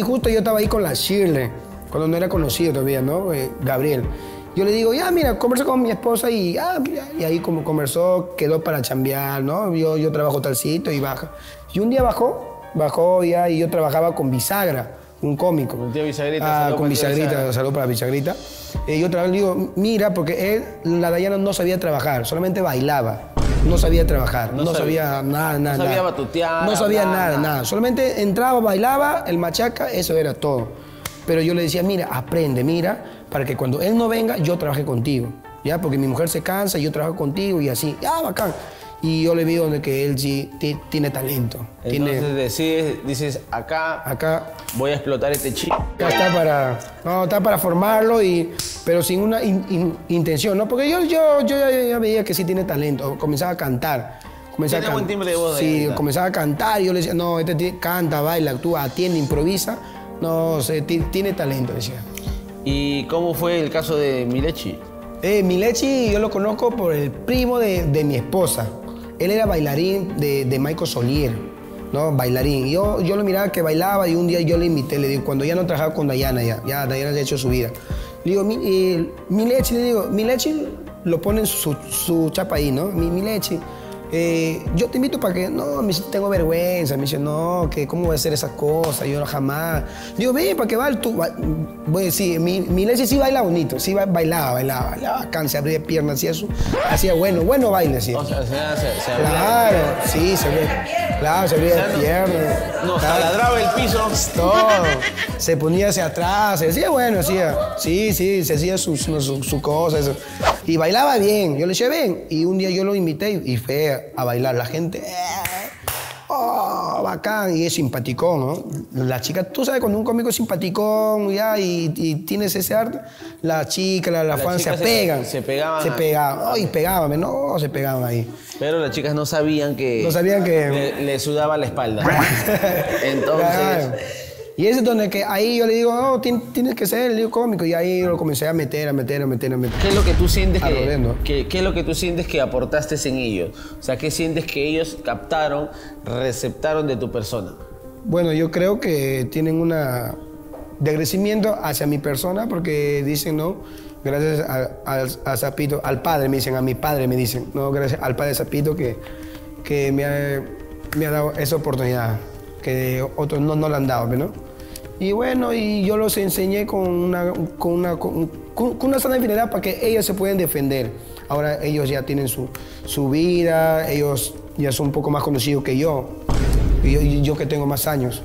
justo yo estaba ahí con la Shirley, cuando no era conocido todavía, ¿no? Gabriel. Yo le digo, ya, mira, conversé con mi esposa y ahí como conversó, quedó para chambear, ¿no? Yo trabajo tal sitio y baja. Y un día bajó ya, y yo trabajaba con Bisagra, un cómico. Con Bisagrita. Ah, con Bisagrita, salud para Bisagrita. Yo le digo, mira, porque la Dayana no sabía trabajar, solamente bailaba. No sabía trabajar, no sabía nada. No sabía batutear. No sabía nada. Solamente entraba, bailaba, el machaca, eso era todo. Pero yo le decía, mira, aprende, mira, para que cuando él no venga, yo trabaje contigo, ¿ya? Porque mi mujer se cansa, yo trabajo contigo y así, ya, bacán. Y yo le vi donde que él sí tiene talento. Entonces dices, acá voy a explotar este chico. Está para formarlo, pero sin una intención, ¿no? Porque yo ya veía que sí tiene talento, comenzaba a cantar. Comenzaba a, comenzaba a cantar y yo le decía, no, este canta, baila, actúa, atiende, improvisa. No, tiene talento, decía. ¿Y cómo fue el caso de Milechi? Milechi yo lo conozco por el primo de mi esposa. Él era bailarín de Michael Solier, ¿no? Bailarín. Yo lo miraba que bailaba y un día yo le invité, le digo, cuando ya no trabajaba con Dayana, ya Dayana ya ha hecho su vida. Le digo, Milechi, le digo, Milechi lo pone en su chapa ahí, ¿no? Milechi. Yo te invito para que, no, me dice, tengo vergüenza, me dice, no, que cómo voy a hacer esas cosas, yo jamás. Digo, ven, para que baile tú. Bueno, sí, Milechi sí baila bonito, sí bailaba, canse, abría piernas, hacía eso, hacía bueno baile, sí. O sea, se abría. Claro, sí, se abría de piernas. No, taladraba el piso. Todo, se ponía hacia atrás, se decía, bueno, hacía, sí, se hacía su cosa, eso. Y bailaba bien, yo le dije, ven. Y un día yo lo invité y fue a bailar. La gente, oh, bacán, y es simpaticón, ¿no? Las chicas, tú sabes, cuando un cómico es simpaticón ya, y tienes ese arte, las chicas, las fans se pegan. Se pegaban ahí. Pero las chicas no sabían que... No sabían que... Le sudaba la espalda. Entonces... Claro. Y es donde que ahí yo le digo, no, tienes que ser el cómico. Y ahí lo comencé a meter. ¿Qué es lo que tú sientes ¿qué es lo que tú sientes que aportaste en ellos? O sea, ¿qué sientes que ellos captaron, receptaron de tu persona? Bueno, yo creo que tienen una... de agradecimiento hacia mi persona porque dicen, no, gracias a Zapito, al padre me dicen, a mi padre me dicen, no, gracias al padre Zapito que me ha dado esa oportunidad que otros no la han dado, ¿no? Y bueno, y yo los enseñé con una sana infinidad para que ellos se puedan defender. Ahora ellos ya tienen su vida, ellos ya son un poco más conocidos que yo. Y yo que tengo más años,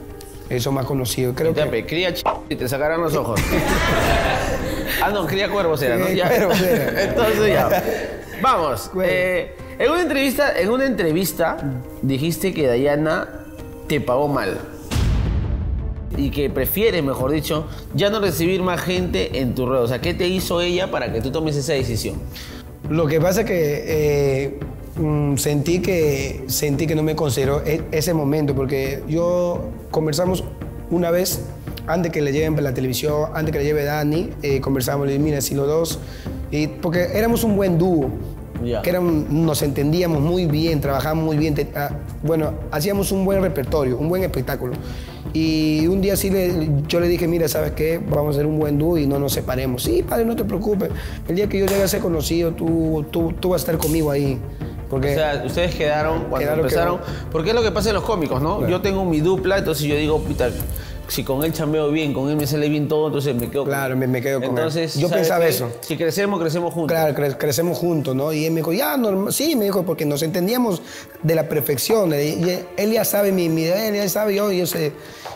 ellos son más conocidos. Creo que... Cría ch... y te sacarán los ojos. Ah, no, cría cuervos era, ¿no? Ya. Cuervos era. Entonces ya. Vamos. Bueno. En una entrevista dijiste que Dayana te pagó mal. Y que prefieres, mejor dicho, ya no recibir más gente en tu red. O sea, ¿qué te hizo ella para que tú tomes esa decisión? Lo que pasa es que sentí que no me consideró ese momento, porque yo conversamos una vez antes que le lleven para la televisión, antes que le lleve Dani, conversamos, le dije, mira, si los dos, porque éramos un buen dúo. Yeah. Que nos entendíamos muy bien, trabajábamos muy bien, bueno, hacíamos un buen repertorio, un buen espectáculo. Y un día sí yo le dije, mira, ¿sabes qué? Vamos a hacer un buen dúo y no nos separemos. Sí, padre, no te preocupes. El día que yo llegue a ser conocido, tú vas a estar conmigo ahí. Porque, o sea, ustedes quedaron cuando empezaron. Porque es lo que pasa en los cómicos, ¿no? Claro. Yo tengo mi dupla, entonces yo digo, puta, si con él chambeo bien, con él me sale bien todo, entonces me quedo con él. Claro, me quedo con él. Yo pensaba eso. Si crecemos, crecemos juntos. Claro, crecemos juntos, ¿no? Y él me dijo, ya, normal. Sí, me dijo, porque nos entendíamos de la perfección. Él ya sabe él ya sabe yo sé.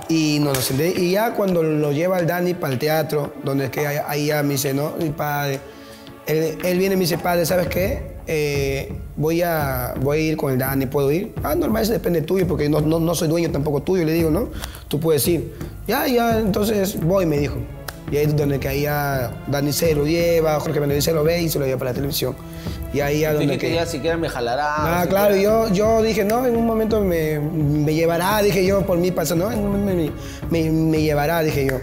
Y no nos entendí. Y ya cuando lo lleva al Dani para el teatro, donde es que ahí ya me dice, ¿no? Mi padre. Él viene y me dice, padre, ¿sabes qué? Voy a ir con el Dani, ¿puedo ir? Ah, normal, eso depende tuyo, porque no soy dueño tampoco tuyo, le digo, ¿no? Tú puedes ir. Ya, entonces voy, me dijo. Y ahí es donde que ahí ya Dani se lo lleva, Jorge Benedí se lo ve y se lo lleva para la televisión. Y ahí ya donde que... ya siquiera me jalará. Ah, claro, yo dije, no, en un momento me llevará, dije yo, por mí pasa, no, en un momento me llevará, dije yo.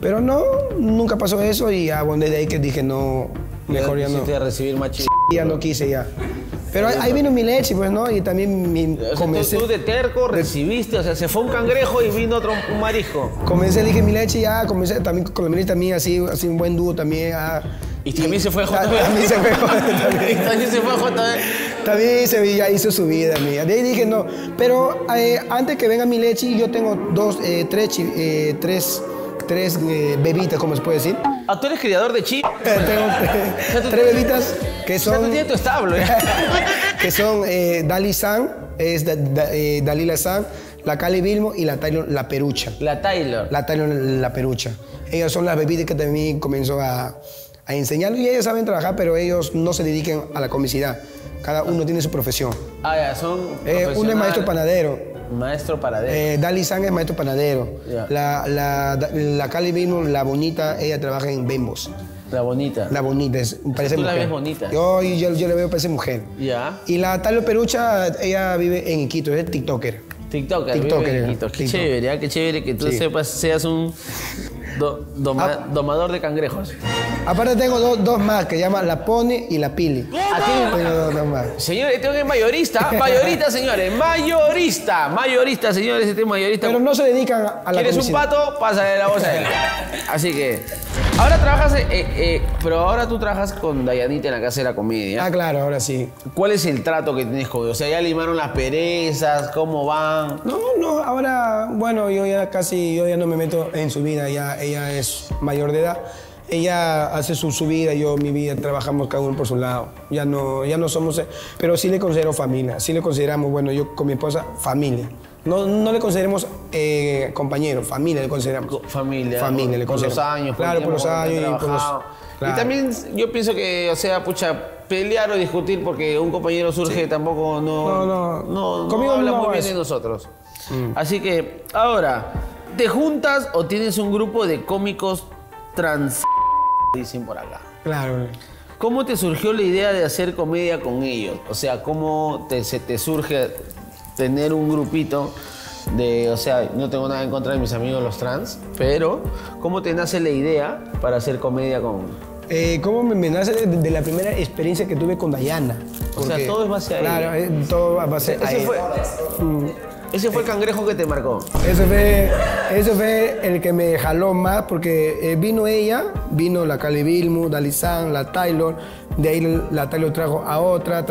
Pero no, nunca pasó eso y ya, bueno, desde ahí que dije, no, mejor ya no. Recibir más chido. Ya no quise ya. Pero ahí vino Milechi, pues, ¿no? Y también comencé... Tú de terco recibiste, o sea, se fue un cangrejo y vino otro un marisco. Comencé, dije, Milechi, ya, comencé también con la ministra mía, así un buen dúo también, ya. Y también se fue a JB. También se fue a JB. También se fue a JB. También ya hizo su vida, mía. De ahí dije, no. Pero antes que venga Milechi, yo tengo tres bebitas, como se puede decir. Ah, tú eres criador de chips. Tengo tres bebitas que son... O sea, tú tienes tu establo, ¿eh? Que son Dalí San, es Dalila San, la Cali Vilmo y la Taylor La Perucha. La Perucha. Ellas son las bebitas que también comenzó a enseñar. Y ellas saben trabajar, pero ellos no se dedican a la comicidad. Cada uno tiene su profesión. Ah, ya, son profesionales. Uno es maestro panadero. Maestro panadero. Dalí Sang es maestro panadero. Yeah. La Cali Vilmo, la bonita, ella trabaja en Bembos. La bonita. La bonita, parece mujer. ¿Tú la ves bonita? Yo la veo, parece mujer. Ya. Y la Talo Perucha, ella vive en Iquitos, es TikToker. Vive en Iquitos. Qué chévere, ¿eh? Qué chévere que tú seas un domador de cangrejos. Aparte tengo dos más, que se llaman La Pone y La Pili. Señores, tengo que ir mayorista. Mayorista, señores. Mayorista, señores. Este es mayorista. Pero no se dedican a la ¿Quieres comisión? Un pato? Pásale la voz a él. Así que... Ahora trabajas... pero ahora tú trabajas con Dayanita en la Casa de la Comedia. Ah, claro, ahora sí. ¿Cuál es el trato que tienes con ellos? O sea, ¿ya limaron las perezas? ¿Cómo van? No, ahora... Bueno, yo ya no me meto en su vida. Ya ella es mayor de edad. Ella hace su vida, yo mi vida, trabajamos cada uno por su lado. Ya no somos... Pero sí le considero familia, sí le consideramos, bueno, yo con mi esposa, familia. No le consideremos compañero, familia le consideramos. Familia, le consideramos. Por los años. Claro, por los años. Y también yo pienso que, o sea, pucha... Pelear o discutir porque un compañero surge tampoco no conmigo habla muy bien de nosotros. Así que, ahora, ¿te juntas o tienes un grupo de cómicos trans... dicen por acá? Claro. ¿Cómo te surgió la idea de hacer comedia con ellos? O sea, ¿cómo se te surge tener un grupito de... O sea, no tengo nada en contra de mis amigos los trans, pero ¿cómo te nace la idea para hacer comedia con...? ¿Cómo me nace de la primera experiencia que tuve con Dayana? Porque, o sea, todo es base a ella. Claro, todo va a ser a ella. Ese fue el cangrejo que te marcó. Ese fue el que me jaló más porque vino ella, vino la Cali Vilmu, Dalizán, la Taylor, de ahí la Taylor trajo a otra,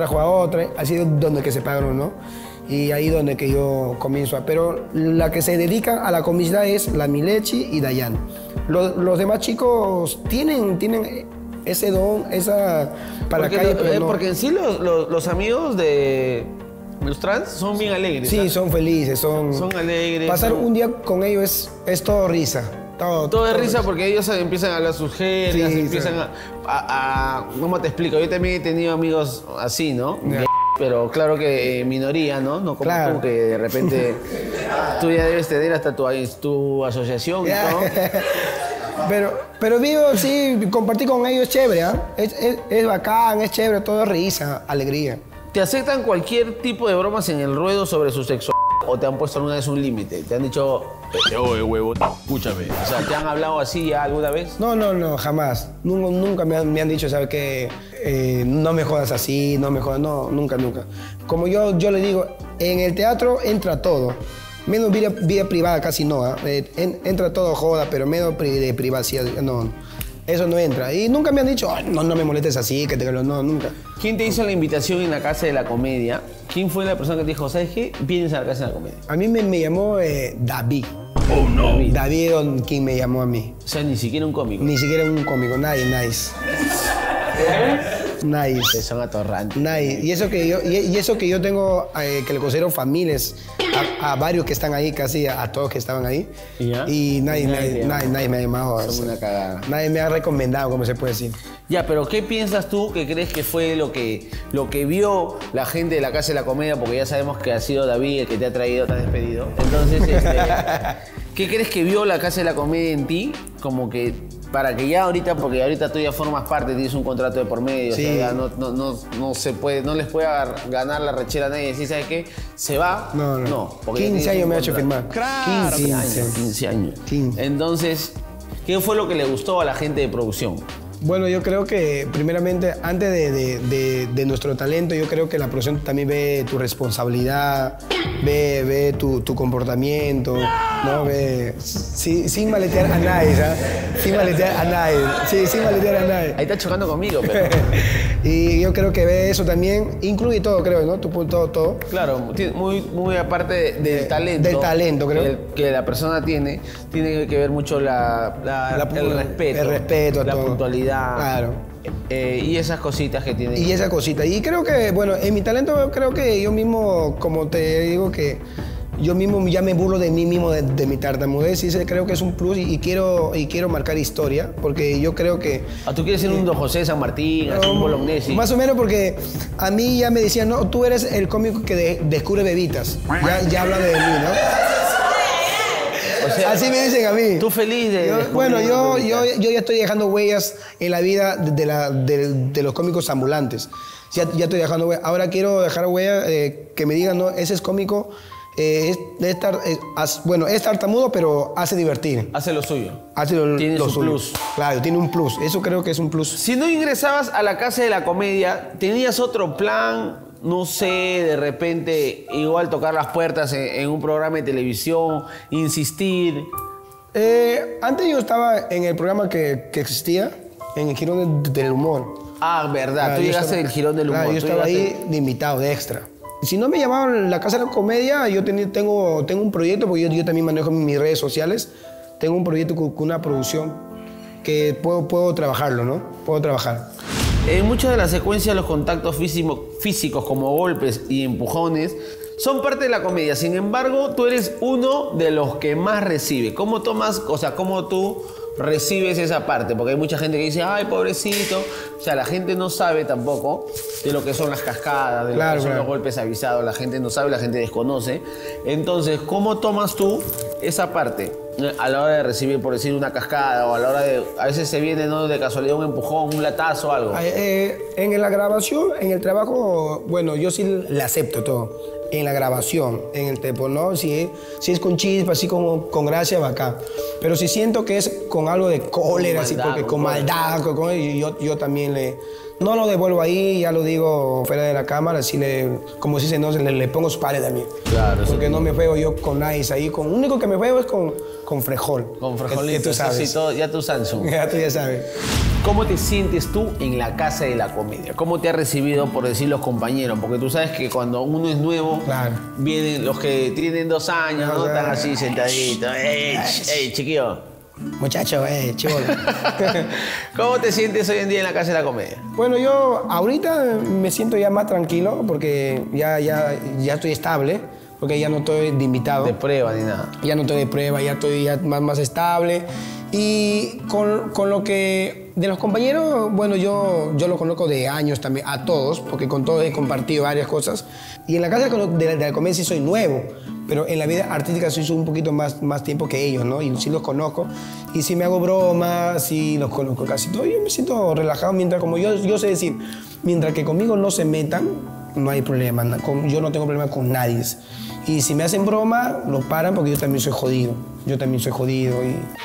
así es donde que se pagaron, ¿no? Y ahí donde que yo comienzo. Pero la que se dedica a la comicidad es la Milechi y Dayan. Los demás chicos tienen ese don, esa para porque la calle, pero no. Porque en sí los amigos de... Los trans son bien alegres. Sí, ¿sabes? Son felices, son alegres. Pasar un día con ellos es todo risa. Todo es risa porque ellos empiezan a hablar sus genias, empiezan a... ¿Cómo te explico? Yo también he tenido amigos así, ¿no? Yeah. Pero claro que minoría, ¿no? No como tú, que de repente tú ya debes tener hasta tu asociación, ¿no? Pero vivo, sí, compartir con ellos es chévere, ¿eh? Es bacán, es chévere, todo es risa, alegría. ¿Te aceptan cualquier tipo de bromas en el ruedo sobre su sexualidad o te han puesto alguna vez un límite? ¿Te han dicho, oye, huevo, escúchame? O sea, ¿te han hablado así ya alguna vez? No, jamás. Nunca me han dicho, ¿sabes qué? No me jodas así, no me jodas. No, nunca. Como yo le digo, en el teatro entra todo. Menos vida privada casi no, ¿eh? Entra todo, joda, pero menos de privacidad, no. Eso no entra. Y nunca me han dicho, no me molestes así, que te... No, nunca. ¿Quién te hizo la invitación en la Casa de la Comedia? ¿Quién fue la persona que te dijo, ¿sabes qué? Vienes a la Casa de la Comedia. A mí me llamó David. Oh, no. David quien me llamó a mí. O sea, ni siquiera un cómico. Ni siquiera un cómico. Nadie, nice. Nice. Son atorrantes. Nice. Y eso que yo tengo, que le considero familias a varios que están ahí, casi a todos que estaban ahí. ¿Ya? Y nadie me ha llamado. Una cagada. Nadie me ha recomendado, como se puede decir. Ya, pero ¿qué piensas tú que crees que fue lo que vio la gente de la Casa de la Comedia? Porque ya sabemos que ha sido David el que te ha traído, te ha despedido. Entonces, ¿qué crees que vio la Casa de la Comedia en ti? Como que... Para que ya ahorita, porque ahorita tú ya formas parte, tienes un contrato de por medio, sí. O sea, no se puede, no les puede ganar la rechera a nadie y decir, ¿sabes qué? Se va. No. Porque 15 años me ha hecho firmar. Claro. 15 años. Entonces, ¿qué fue lo que le gustó a la gente de producción? Bueno, yo creo que, primeramente, antes de nuestro talento, yo creo que la producción también ve tu responsabilidad, ve tu comportamiento, ¿no? Ve, sin maletear a nadie, ¿sabes? Sin maletear a nadie. Sí, sin maletear a nadie. Ahí está chocando conmigo, pero... Y yo creo que ve eso también, incluye todo, creo, ¿no? Todo. Claro, muy aparte del talento. Del talento, creo. Que la persona tiene que ver mucho el respeto. El respeto a todo. La puntualidad. Claro. Y esas cositas que tiene. Y esas cositas. Y creo que, bueno, en mi talento creo que yo mismo, como te digo, que yo mismo ya me burlo de mí mismo, de mi tartamudez, y creo que es un plus y quiero marcar historia, porque yo creo que... ¿Tú quieres ser un Don José San Martín, un Bolognesi? Más o menos, porque a mí ya me decían, no, tú eres el cómico que descubre bebitas. Ya habla de mí, ¿no? O sea, así me dicen a mí. Tú feliz de... Bueno, yo ya estoy dejando huellas en la vida de los cómicos ambulantes. Ya estoy dejando huellas. Ahora quiero dejar huellas que me digan, no, ese es cómico. Es tartamudo, pero hace divertir. Hace lo suyo. Tiene su plus. Claro, tiene un plus. Eso creo que es un plus. Si no ingresabas a la Casa de la Comedia, ¿tenías otro plan? No sé, de repente, igual tocar las puertas en un programa de televisión, insistir. Antes yo estaba en el programa que existía, en el Jirón del Humor. Ah, verdad. Tú llegaste del Jirón del Humor. Yo estaba ahí de invitado, de extra. Si no me llamaban la Casa de la Comedia, yo tengo un proyecto, porque yo también manejo mis redes sociales. Tengo un proyecto con una producción que puedo trabajarlo, ¿no? Puedo trabajar. En muchas de las secuencias, los contactos físicos como golpes y empujones son parte de la comedia. Sin embargo, tú eres uno de los que más recibe. ¿Cómo tomas, o sea, cómo tú recibes esa parte? Porque hay mucha gente que dice, ay, pobrecito. O sea, la gente no sabe tampoco de lo que son las cascadas, de lo que son los golpes avisados. La gente no sabe, la gente desconoce. Entonces, ¿cómo tomas tú esa parte a la hora de recibir, por decir, una cascada, o a la hora de... A veces se viene, ¿no?, de casualidad un empujón, un latazo o algo. En la grabación, en el trabajo, bueno, yo sí la acepto todo. En la grabación, en el tempo, ¿no? Si es con chispa, así con gracia, bacán. Pero si siento que es con algo de cólera, así, porque con maldad, yo también le... No lo devuelvo ahí, ya lo digo fuera de la cámara, así como si se no, le pongo su pared también. Claro. Porque no me pego yo con nadie ahí. Lo único que me pego es con Frejol. Con Frejolito, tú sabes. Sí, ya tú Samsung. Ya tú ya sabes. ¿Cómo te sientes tú en la Casa de la Comedia? ¿Cómo te ha recibido, por decir, los compañeros? Porque tú sabes que cuando uno es nuevo, vienen los que tienen 2 años, ¿no? Están así sentaditos. ¡Ey, chiquillo! Muchacho, chivolo. ¿Cómo te sientes hoy en día en la Casa de la Comedia? Bueno, yo ahorita me siento ya más tranquilo porque ya estoy estable. Porque ya no estoy de invitado. De prueba ni nada. Ya no estoy de prueba, ya estoy ya más estable. Y con lo que... De los compañeros, bueno, yo los conozco de años también, a todos, porque con todos he compartido varias cosas. Y en la Casa de la Comedia sí soy nuevo, pero en la vida artística soy un poquito más tiempo que ellos, ¿no? Y sí los conozco, y si me hago bromas, sí los conozco casi todo. Yo me siento relajado, mientras como yo sé decir, mientras que conmigo no se metan, no hay problema. Yo no tengo problema con nadie. Y si me hacen broma, lo paran porque yo también soy jodido. Yo también soy jodido.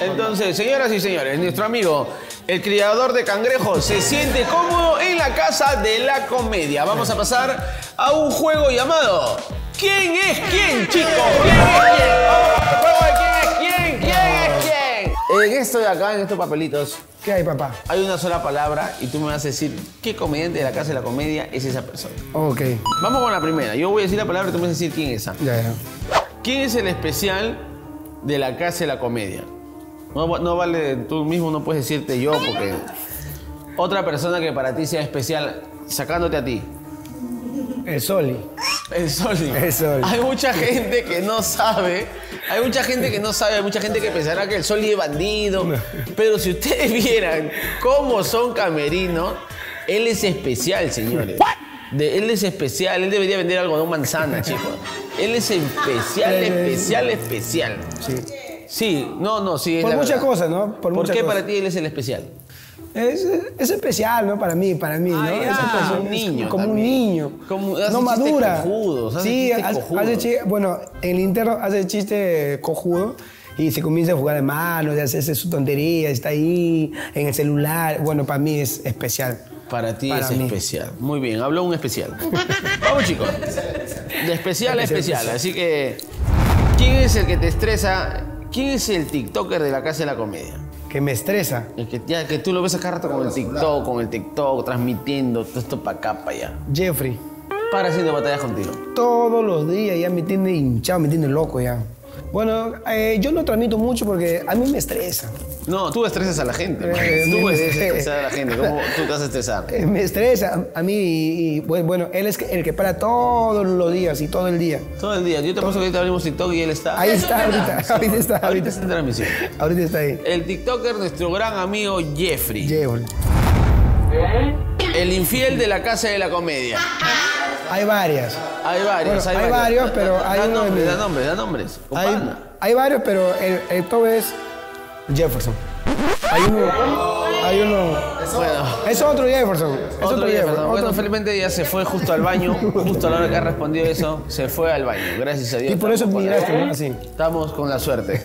Entonces, señoras y señores, nuestro amigo, el criador de cangrejos, se siente cómodo en la Casa de la Comedia. Vamos a pasar a un juego llamado ¿Quién es quién, chicos? ¿Quién es quién? Vamos, ¿quién es quién? ¿Quién es quién? En esto de acá, en estos papelitos... ¿Qué hay, papá? Hay una sola palabra y tú me vas a decir qué comediante de la Casa de la Comedia es esa persona. Ok. Vamos con la primera. Yo voy a decir la palabra y tú me vas a decir quién es esa. Ya. ¿Quién es el especial de la Casa de la Comedia? No vale, tú mismo no puedes decirte yo porque... Otra persona que para ti sea especial, sacándote a ti. El Soli. El Soli. El Soli. Hay mucha gente que no sabe... Hay mucha gente que no sabe, hay mucha gente que pensará que el Soli es bandido. No. Pero si ustedes vieran cómo son camerinos, él es especial, señores. Él es especial, él debería vender algodón manzana, chicos. Él es especial, especial, especial. Sí, no, sí. Por muchas cosas, ¿no? ¿Por qué para ti él es el especial? Es especial, ¿no? Para mí, ¿no? Es un niño. Como un niño. No madura. Sí, hace chiste. Bueno, en el interno hace chiste cojudo y se comienza a jugar de manos, hace su tontería, está ahí, en el celular. Bueno, para mí es especial. Para ti es especial. Muy bien, habló un especial. Vamos, chicos. De especial a especial. Así que, ¿quién es el que te estresa? ¿Quién es el TikToker de la Casa de la Comedia? Que me estresa. Que tú lo ves a cada rato con el TikTok, transmitiendo todo esto para acá, para allá. Jeffrey. Para haciendo batallas contigo. Todos los días ya me tiene hinchado, me tiene loco ya. Bueno, yo no transmito mucho porque a mí me estresa. No, tú estresas a la gente. Tú puedes estresar a la gente. ¿Cómo tú te vas a estresar? Me estresa a mí y bueno, él es el que para todos los días y todo el día. Todo el día. Yo te paso que ahorita abrimos TikTok y él está... Ahí está, ahorita está en transmisión. Ahorita está ahí. El TikToker, nuestro gran amigo Jeffrey. Jeffrey. El infiel de la Casa de la Comedia. Hay varias. Hay varios, pero hay uno... Da nombres, da nombres. Hay varios, pero esto es Jefferson. Hay uno. Hay uno. Bueno. Es otro Jefferson. Es otro Jefferson. Bueno, felizmente ya se fue justo al baño. Justo a la hora que ha respondido eso, se fue al baño. Gracias a Dios. Y por eso es muy grave, así. Estamos con la suerte.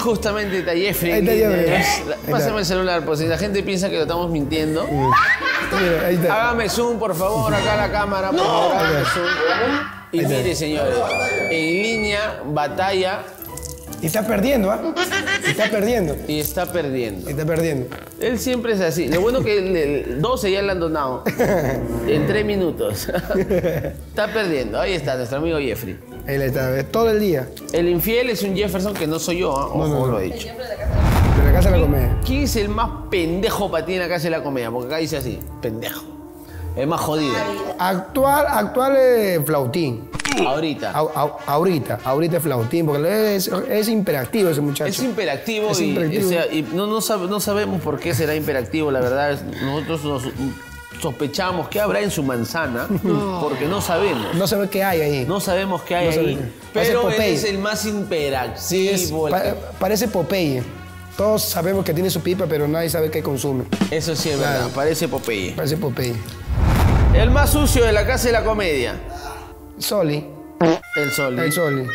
Justamente está Jeffrey. Ahí está Jeffrey. Pásame el celular, porque si la gente piensa que lo estamos mintiendo. Mira, ahí está. Hágame zoom, por favor, acá a la cámara. Por favor, hágame zoom. Y mire, señores, en línea, batalla. Y está perdiendo, ¿ah? Está perdiendo. Y está perdiendo. Está perdiendo. Él siempre es así. Lo bueno que el 12 ya le han donado. En 3 minutos. Está perdiendo. Ahí está, nuestro amigo Jeffrey. Él está, todo el día. El infiel es un Jefferson que no soy yo, ¿ah? Ojo, no, lo he dicho. De la Casa de la Comedia. ¿Quién es el más pendejo para ti en la Casa de la Comedia? Porque acá dice así, pendejo. Es más jodido. Actual es flautín. Ahorita. Ahorita es flautín, porque es imperactivo ese muchacho. Es imperactivo, y o sea, y no sabemos por qué será imperactivo, la verdad. Nosotros nos sospechamos qué habrá en su manzana, porque no sabemos. No sabemos qué hay ahí. No sabemos qué hay ahí. Pero él es el más imperactivo. Sí, parece Popeye. Todos sabemos que tiene su pipa, pero nadie sabe qué consume. Eso sí es verdad, parece Popeye. Parece Popeye. El más sucio de la Casa de la Comedia. Soli. El Soli. El Soli.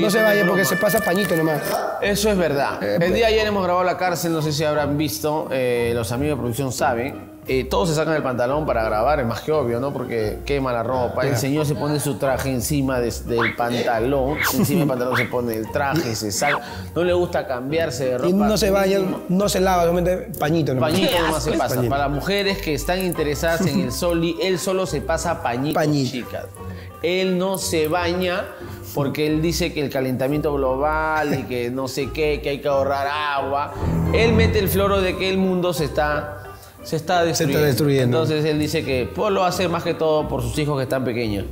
No se vaya porque se pasa pañito nomás. Eso es verdad. El día de ayer hemos grabado La Cárcel, no sé si habrán visto, los amigos de producción saben. Todos se sacan el pantalón para grabar, es más que obvio, ¿no? Porque quema la ropa. El señor se pone su traje encima del pantalón. Encima del pantalón se pone el traje, se saca. No le gusta cambiarse de ropa. Y no se baña, no se lava, solamente pañito nomás. Pañito nomás se pasa. Pañito. Para las mujeres que están interesadas en el Soli, él solo se pasa pañito. Chicas. Él no se baña porque él dice que el calentamiento global y que no sé qué, que hay que ahorrar agua. Él mete el floro de que el mundo se está destruyendo. Entonces él dice que lo hace más que todo por sus hijos que están pequeños.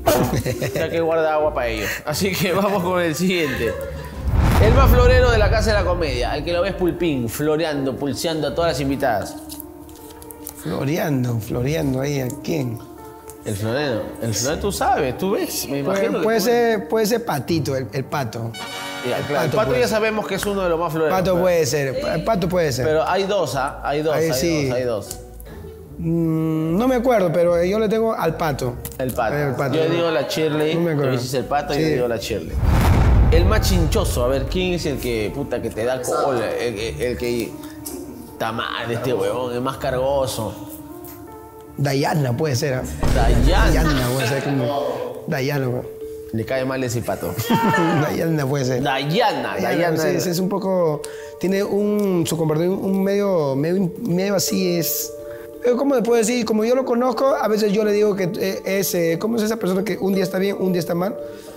Ya que guarda agua para ellos. Así que vamos con el siguiente. El más florero de la Casa de la Comedia. Al que lo ves Pulpín, floreando, pulseando a todas las invitadas. Floreando ahí, ¿a quién? El florero. El florero tú sabes, tú ves. Me imagino que puede ser Patito, el pato. El pato ya sabemos que es uno de los más floreros. Pato puede ser, el pato puede ser. Pero hay dos, ¿ah? Hay dos. No me acuerdo, pero yo le tengo al pato. El pato. Yo le digo la Shirley. No me acuerdo. Tú dices el pato, sí. Yo le digo la Shirley. El más chinchoso, a ver, ¿quién es el que, puta, que te da cola? El que está mal, este huevón, el más cargoso. Dayana puede ser, ¿ah? Dayana puede ser como... Dayana, güey. Le cae mal ese pato. Dayana puede ser. Dayana. Sí, es un poco... Tiene su convertido, un medio así es... ¿Cómo le puedo decir? Como yo lo conozco, a veces yo le digo que es... ¿Cómo es esa persona que un día está bien, un día está mal?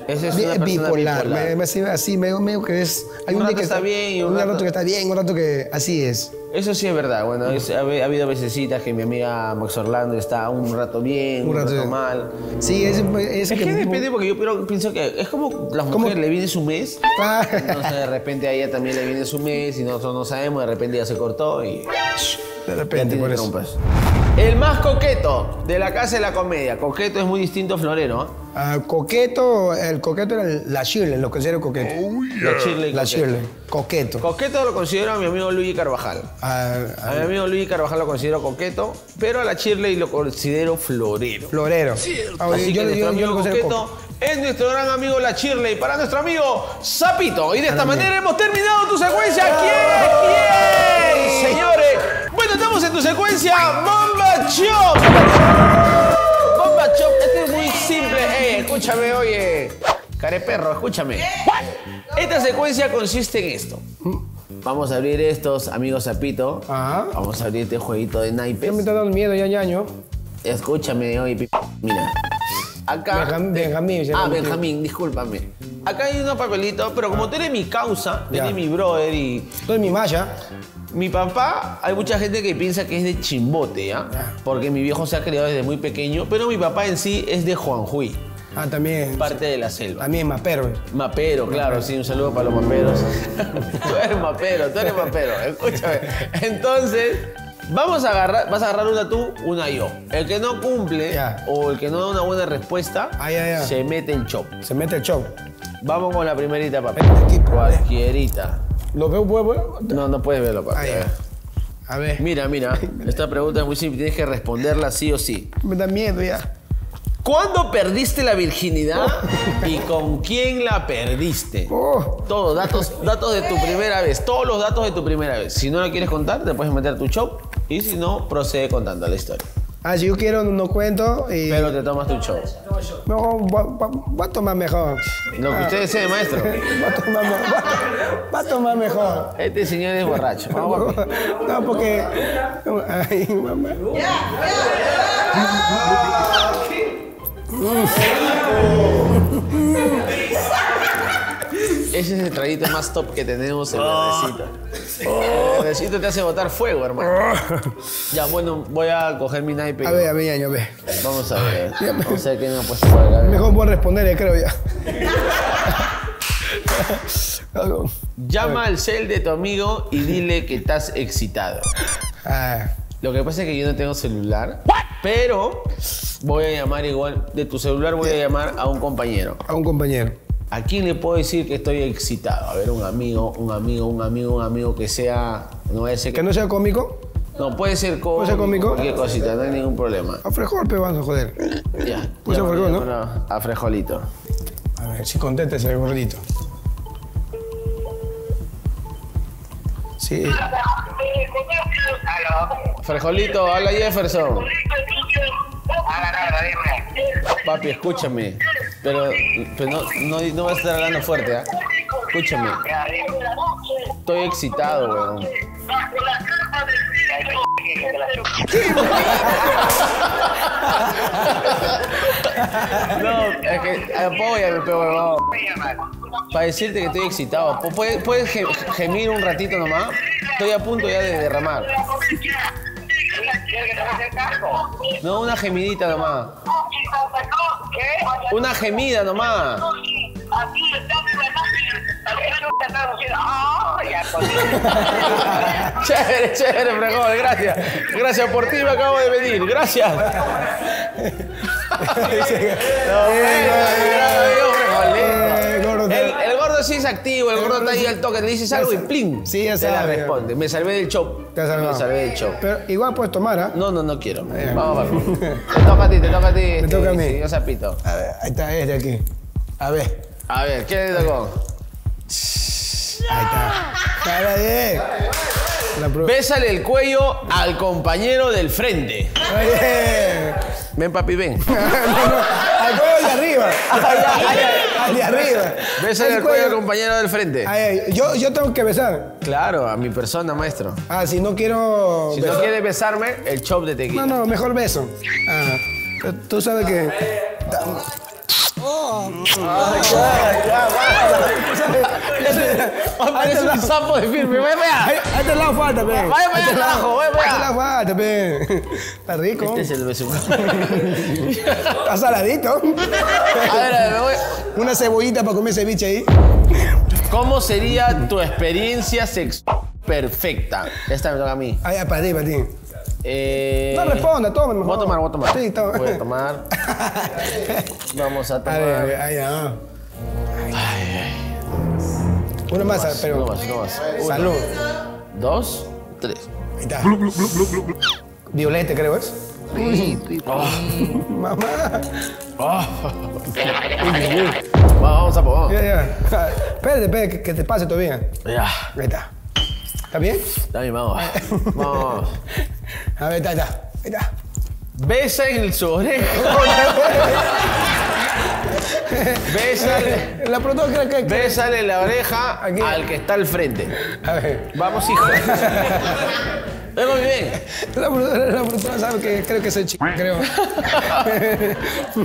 Esa es una bipolar. Así, medio que es... Hay un rato que está bien y un rato que está bien, un rato que... Así es. Eso sí es verdad. Bueno, ha habido vecesitas que mi amiga Max Orlando está un rato bien, un rato mal. Sí, es que depende, porque yo pienso que es como las mujeres le viene su mes. Entonces de repente a ella también le viene su mes y nosotros no sabemos, de repente ya se cortó y... De repente, por eso. Trompas. El más coqueto de la Casa de la Comedia. Coqueto es muy distinto a florero, ¿eh? El coqueto era la Shirley, lo considero coqueto. Oh, yeah. La Shirley. Coqueto. Coqueto lo considero a mi amigo Luigi Carvajal. A mi amigo Luigi Carvajal lo considero coqueto, pero a la Shirley lo considero florero. Florero. Así que yo lo considero coqueto. Es nuestro gran amigo la Shirley, para nuestro amigo Zapito. Y de esta manera hemos terminado tu secuencia. ¿Quién? Señores. Bueno, estamos en tu secuencia Bomba Chop. Bomba Chop, este es muy simple. Escúchame, oye, careperro, escúchame. Esta secuencia consiste en esto. Vamos a abrir estos, amigo Zapito. Ajá. Vamos a abrir este jueguito de naipes. Ya me está dando miedo, ya ñaño. Escúchame, oye, mira. Acá... Benjamín, discúlpame. Acá hay unos papelitos, pero como tú eres mi causa, eres mi brother y... Tú eres mi malla. Mi papá, hay mucha gente que piensa que es de Chimbote, ¿ya? Porque mi viejo se ha criado desde muy pequeño, pero mi papá en sí es de Juanjuy. Ah, también. Parte de la selva. También mapero. Mapero, claro, sí, un saludo para los maperos. Tú eres mapero, escúchame. Entonces... Vas a agarrar una tú, una yo. El que no cumple o el que no da una buena respuesta, se mete el chop. Vamos con la primerita, papi. Cualquierita. ¿Lo veo huevo? No, no puedes verlo, papi. A ver. Mira, mira. Esta pregunta es muy simple. Tienes que responderla sí o sí. Me da miedo ya. ¿Cuándo perdiste la virginidad y con quién la perdiste? Todos datos de tu primera vez. Todos los datos de tu primera vez. Si no la quieres contar, te puedes meter tu show. Y si no, procede contando la historia. Ah, si yo quiero, no cuento y... Pero te tomas tu show. No, voy a tomar mejor. Lo que usted desee, maestro. Va a tomar mejor. Este señor es borracho. Vamos, no, porque... Ay, mamá. Ese es el traguito más top que tenemos en Verdecito. Verdecito te hace botar fuego, hermano. Ya, bueno, voy a coger mi naipe. A ver, ya, ve. Vamos a ver. No sé qué me ha puesto por acá. Mejor voy a responder, creo ya. Llama al cel de tu amigo y dile que estás excitado. Lo que pasa es que yo no tengo celular, pero voy a llamar igual. De tu celular voy a llamar a un compañero. A un compañero. ¿A quién le puedo decir que estoy excitado? A ver, un amigo que sea... No es ese... ¿Que no sea cómico? No, puede ser cómico. ¿Puede ser cómico? Cualquier cosita, no hay ningún problema. A frejol, pero vamos a joder. Ya. Pues a frejol, ¿no? A frejolito. A ver, si conténtese el gordito. Sí. Frejolito, habla Jefferson. Papi, escúchame. Pero no vas a estar hablando fuerte, ¿eh? Escúchame. Estoy excitado, weón. No, es que apóyame, weón. Para decirte que estoy excitado. ¿Puedes gemir un ratito nomás? Estoy a punto ya de derramar. ¿Quieres que te pase el casco? No, una gemidita nomás. ¿Qué? Una gemida nomás. Chévere, chévere, Fregol, gracias. Gracias por ti, me acabo de venir. Gracias. El gordo sí es activo, el gordo está ahí al toque, le dices algo y ¡plim! Sí, ya se la responde. Me salvé del show. Me salvé del show. Pero igual puedes tomar, ¿ah? No, no, no quiero. Vamos, papi. Te toca a ti. Me toca a mí. Yo sapito. A ver, ahí está este aquí. A ver, ¿qué le tocó? Ahí está. ¡Cara bien! Bésale el cuello al compañero del frente. Oye. Ven, papi, ven. Al cuello de arriba. De arriba. Bésale el cuello al compañero del frente. Yo tengo que besar. Claro, a mi persona, maestro. Si no quiero... Si no quieres besarme, el chop de tequila. No, mejor beso. Tú sabes que... Parece un sapo de firme. A este lado falta, pe. Vaya para allá, carajo. A este lado falta, pe. Está rico. Este es el beso. Está saladito. A ver, me voy. Una cebollita para comer ceviche ahí. ¿Cómo sería tu experiencia sexual perfecta? Esta me toca a mí. Ah, para ti. No responda, toma. Voy a tomar. Sí, toma. Voy a tomar. Vamos a tomar. A ver. Ay. Uno más. Salud. 2, 3. Ahí está. Violeta, creo, ¿es? Mamá. Vamos a por. Ya. Espérate, que te pase todavía. Ya. Ahí está. ¿Está bien? Está bien, vamos. A ver, ahí está. Besa en su oreja. Bésale la oreja aquí. Al que está al frente. A ver. Vamos, hijo. Vemos bien. La productora sabe que creo que soy chico, creo.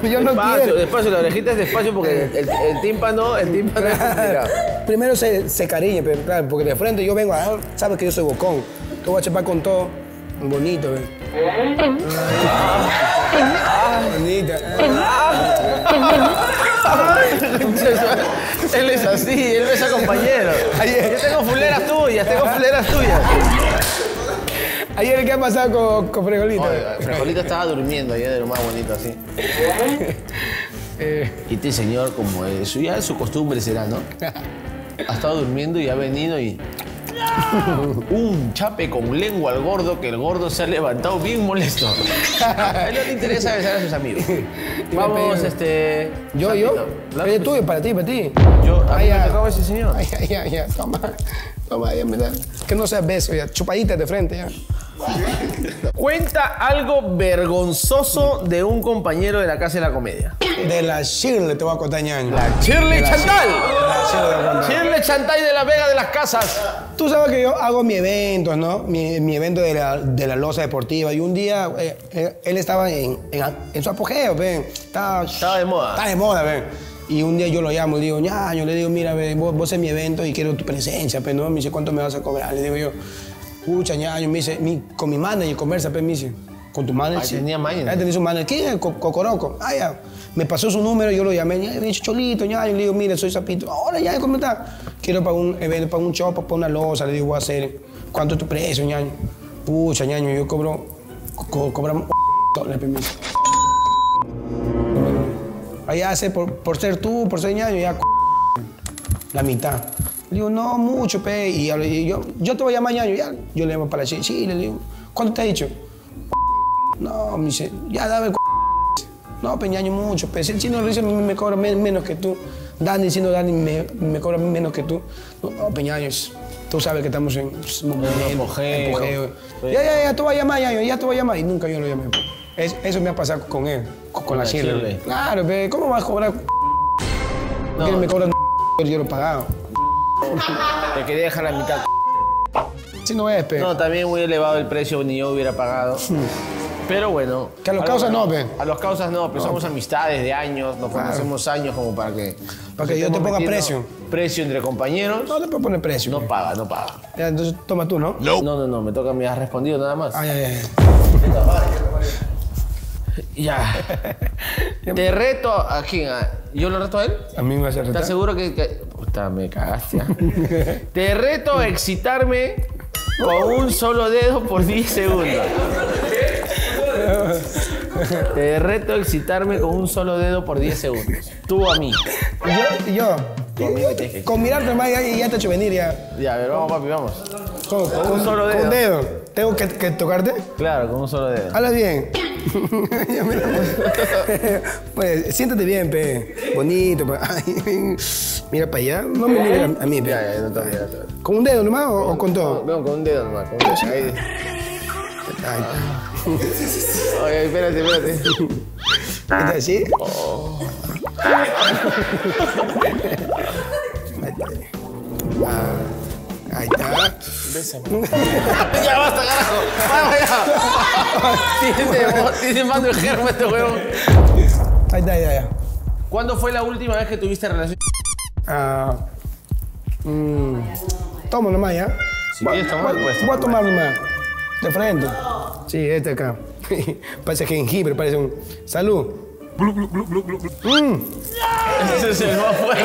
Yo no quiero. Despacio, la orejita es despacio porque el tímpano es complicado. Primero se cariña, pero claro, porque de frente yo vengo a... Sabes que yo soy bocón. Tú vas a chapar con todo bonito, ¿ves? Bonita. Él es así, él besa compañero. Yo tengo fuleras tuyas. Ayer, ¿qué ha pasado con Fregolito? Fregolito estaba durmiendo ayer, lo más bonito así. Y este señor, como eso ya es su costumbre, será, ¿no? Ha estado durmiendo y ha venido y... un chape con lengua al gordo, que el gordo se ha levantado bien molesto. A él no le interesa besar a sus amigos. Vamos, ¿Yo? Para ti. Yo, me tocaba ese señor. Ya, toma, ya, mira. Que no sea beso, ya, chupadita de frente, ya. Cuenta algo vergonzoso de un compañero de la Casa de la Comedia. De la Shirley te voy a contar, ñaño. La Shirley Chantal. Shirley Chantal de la Vega de las Casas. Tú sabes que yo hago mi evento, ¿no? Mi evento de la loza deportiva. Y un día él estaba en su apogeo, ven. Estaba de moda. Estaba de moda, ven. Y un día yo lo llamo y digo, ñaño, le digo, mira, ven, vos es mi evento y quiero tu presencia, pero no me dice, ¿cuánto me vas a cobrar? Le digo yo, escucha, ñaño, me dice, con mi manager conversa, pues, me dice, con tu manager. Ahí tenía manager. Ahí tenía su manager. ¿Quién es? Cocoroco. Ah, ya. Me pasó su número, yo lo llamé, ñaño, me dice, cholito, ñaño, le digo, mira, soy Zapito. Ahora, ñaño, ¿cómo estás? Quiero para un evento, para un show, para una loza, le digo, voy a hacer. ¿Cuánto es tu precio, ñaño? Pucha, ñaño, yo cobramos $1, pues, me dice. Allá hace por ser tú, por ser ñaño, ya la mitad. Le digo, no, mucho, pe. Y yo te voy a llamar ñaño, ya. Yo le llamo para Chile. Sí, le digo, ¿cuánto te ha dicho? No, me dice, ya dame. No, pe, ñaño, mucho, pe. Si el chino lo dice, me cobra menos que tú. Dani, si no, Dani, me cobra menos que tú. No, pe, ñaño, tú sabes que estamos en apogeo. Ya, te voy a llamar, ñaño, ya te voy a llamar. Y nunca yo lo llamé. Eso me ha pasado con él, con la Shirley. Claro, pe, ¿cómo vas a cobrar? Porque él me cobra, yo lo he pagado. Te quería dejar la mitad. Si no es, pe. No, también muy elevado el precio, ni yo hubiera pagado. Pero bueno. Que a los causas no, pe. A los causas no, pero somos amistades de años, nos conocemos años como para que... Para que yo te ponga precio. Precio entre compañeros. No te puedo poner precio. No paga, no paga. Ya, entonces toma tú, ¿no? No, me toca, me has respondido nada más. Ay. Ya. Te reto a quién. ¿Yo lo reto a él? A mí me vas a retar. ¿Estás seguro que... Puta, me cagaste. Te reto a excitarme con un solo dedo por 10 segundos. Te reto a excitarme con un solo dedo por 10 segundos. Tú a mí. Yo. Con mirarte más ya te he hecho venir ya. Ya, a ver, vamos, papi, vamos. Con un solo dedo. ¿Con un dedo? ¿Tengo que tocarte? Claro, con un solo dedo. Habla bien. Pues siéntate bien, pe. Bonito, pe. Ay, mira para allá. No me mires a mí, pe. Ya, no te voy a ver. ¿Con un dedo nomás o con todo? No, con un dedo nomás. Con un dedo. Ahí. Ay. Oye, espérate. ¿Estás así? Oh. Ahí está. Bésame. Ya basta, carajo. Vamos ya. Tiene mando el germo este huevón. Ahí está, ya. ¿Cuándo fue la última vez que tuviste relación? Tomo nomás, ¿ya? Si quieres tomar, pues. Voy a tomar nomás. De frente. Sí, este acá. Parece jengibre, parece un... Salud. Ese es el más fuerte.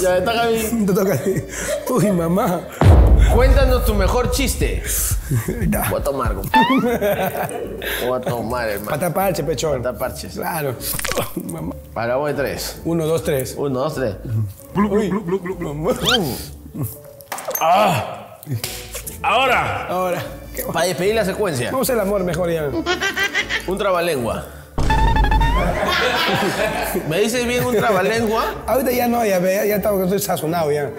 Ya, me toca a mí. Te toca a ti. Uy, mamá. Cuéntanos tu mejor chiste. No. Voy a tomar, compadre. Voy a tomar, hermano. Pata parche, pechón. Pata parches. Claro. Mamá. Para vos de 3. 1, 2, 3. 1, 2, 3. Ah. Ahora. Para despedir la secuencia. Vamos al amor mejor ya. Un trabalengua. ¿Me dices bien un trabalengua? Ahorita ya no, ya estoy sazonado ya.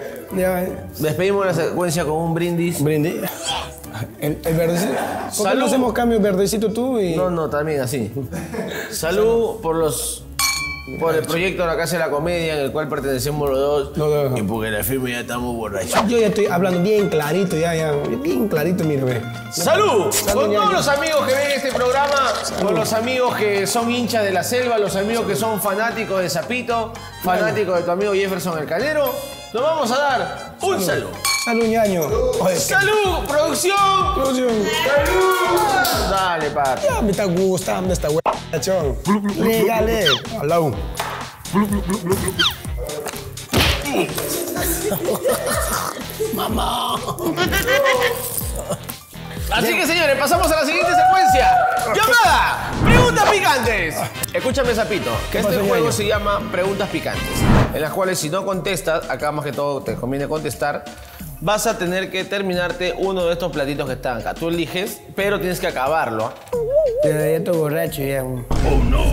Despedimos la secuencia con un brindis. ¿Brindis? El verdecito. ¿Por qué no hacemos cambio verdecito tú y...? No, también así. Salud por el proyecto de la Casa de la Comedia, en el cual pertenecemos los dos. No. Y porque en el filme ya estamos borrachos. Yo ya estoy hablando bien clarito, ya. Bien clarito, mi rey. ¡Salud! Con todos los amigos que ven este programa, con los amigos que son hinchas de La Selva, los amigos que son fanáticos de Zapito, fanáticos de tu amigo Jefferson El Calero, nos vamos a dar un salud. ¡Salud, ñaño! ¡Salud, producción! ¡Salud! Dale, papi. Ya me está gustando esta hueá, chon. Légale. Aló. Mamá. Así que, señores, pasamos a la siguiente secuencia. Llamada Preguntas Picantes. Escúchame, Zapito, que este juego se llama Preguntas Picantes, en las cuales si no contestas, acá más que todo te conviene contestar, vas a tener que terminarte uno de estos platitos que están acá. Tú eliges, pero tienes que acabarlo. Pero ya borracho ya. Oh, no.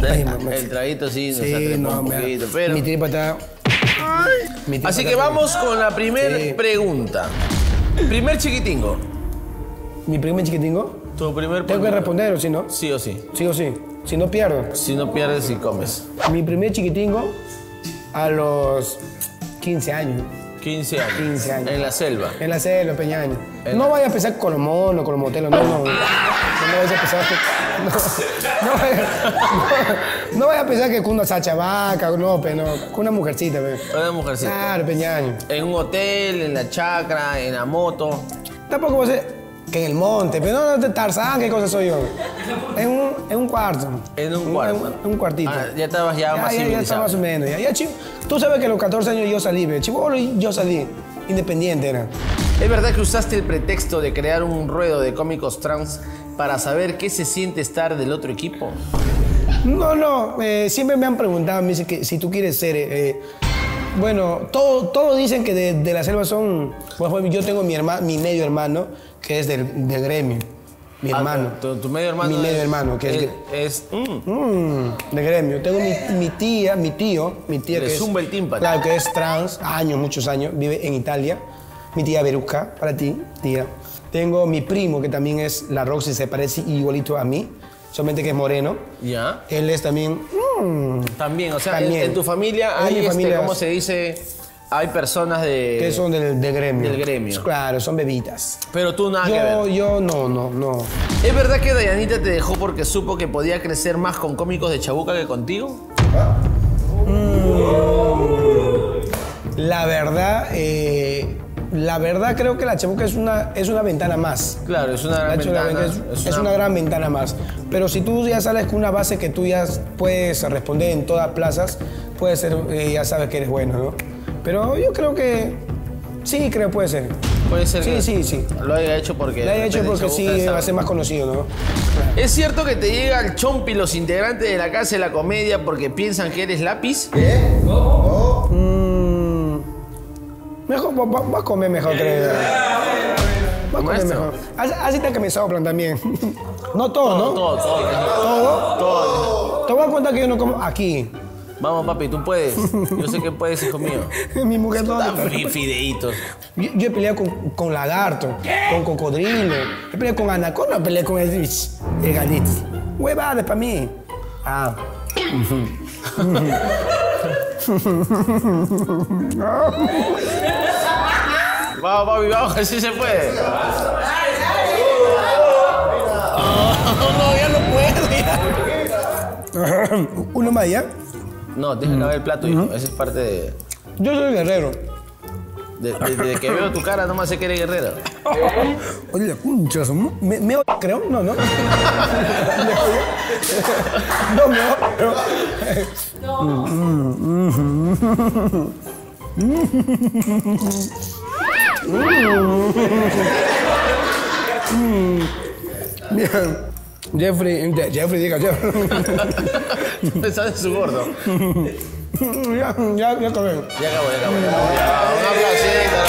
El traguito sí, nos atrepó un poquito, pero... Mi tripa está... Así que vamos con la primera pregunta. Primer chiquitingo. ¿Mi primer chiquitingo? Tu primer... ¿Tengo que responder o si no? Sí o sí. Sí o sí. Si no pierdo. Si no pierdes y comes. Mi primer chiquitingo a los 15 años. 15 años. 15 años. En la selva. En la selva, Peñaño. No vayas a empezar con los monos, con los motelos, no. No vayas a pensar que... No vayas a pensar que con una sachavaca, no, pero con una mujercita, pe. Una mujercita. Claro, Peñaño. En un hotel, en la chacra, en la moto. Tampoco va a ser que en el monte, pero no, Tarzán, ¿qué cosa soy yo? En un cuarto. En un cuarto. En un cuartito. Ah, ya estabas ya más civilizado. Ya estaba más o menos. Ya, tú sabes que a los 14 años yo salí, pero chivolo yo salí. Independiente era. ¿Es verdad que usaste el pretexto de crear un ruedo de cómicos trans para saber qué se siente estar del otro equipo? No, no. Siempre me han preguntado, me dicen que si tú quieres ser... bueno, todos dicen que de la selva son... Pues, yo tengo mi medio hermano, que es del gremio. Mi hermano. ¿Tu medio hermano? Mi medio hermano, que es... de gremio. Tengo mi tío que es... Le zumba el tímpano. Claro, que es trans, muchos años, vive en Italia. Mi tía Veruca, para ti, tía. Tengo mi primo, que también es la Roxy, se parece igualito a mí, solamente que es moreno. Ya. Él es también... También, o sea, también. En tu familia hay, ¿cómo se dice? Hay personas de... Que son del gremio. Del gremio. Claro, son bebitas. Pero tú nada que ver. Yo no. ¿Es verdad que Dayanita te dejó porque supo que podía crecer más con cómicos de Chabuca que contigo? La verdad, creo que la Chabuca es una ventana más. Claro, es una gran ventana. Es una gran ventana más. Pero si tú ya sales con una base que tú ya puedes responder en todas plazas, puede ser, ya sabes que eres bueno, ¿no? Pero yo creo que... Sí, creo que puede ser. Puede ser. Sí, sí. Lo haya hecho porque... Lo haya hecho porque sí, va a ser más conocido, ¿no? Claro. ¿Es cierto que te llega al chompi los integrantes de la Casa de la Comedia porque piensan que eres lápiz? ¿Qué? ¿Cómo? Mejor, va a comer mejor, creo. Va a comer mejor. Así está que me soplan también. No todo, ¿no? Todo. Te voy a contar que yo no como aquí. Vamos, papi, tú puedes. Yo sé que puedes, hijo mío. Mi mujer no. Tan fideitos. Yo he peleado con lagarto, con cocodrilo. He peleado con anaconda, peleé con el gadit. Huevada para mí. Ah. Vamos, papi, vamos, que sí se puede. No, ya no puedo. ¿Uno más ya? No, tienes que lavar el plato, hijo. Esa es parte de... Yo soy guerrero. Desde que veo tu cara, nomás sé que eres guerrero. Oye, la concha, ¿me creo? No. No. Jeffrey, diga Jeffrey. Pensaba en su gordo. Ya acabé. Ya acabó. Un aplausito.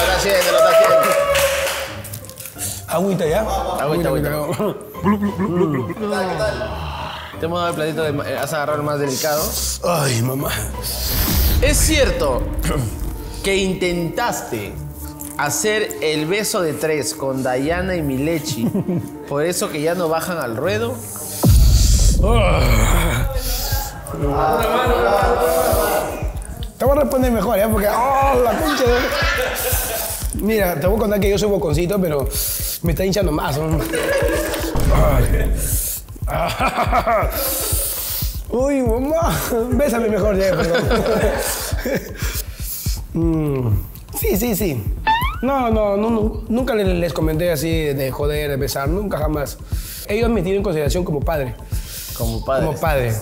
Agüita, ¿ya? Agüita. ¿Qué tal? Te hemos dado el platito, has agarrado el más delicado. Ay, mamá. ¿Es cierto que intentaste hacer el beso de tres con Dayana y Milechi, por eso que ya no bajan al ruedo? Te voy a responder mejor, ¿eh? Porque... ¡Oh, la pinche! Mira, te voy a contar que yo soy boconcito, pero me está hinchando más. Uy, mamá. Bésame mejor, ya. Sí. No, nunca les comenté así de joder, de besar, nunca jamás. Ellos me tienen en consideración como padre. Como padre.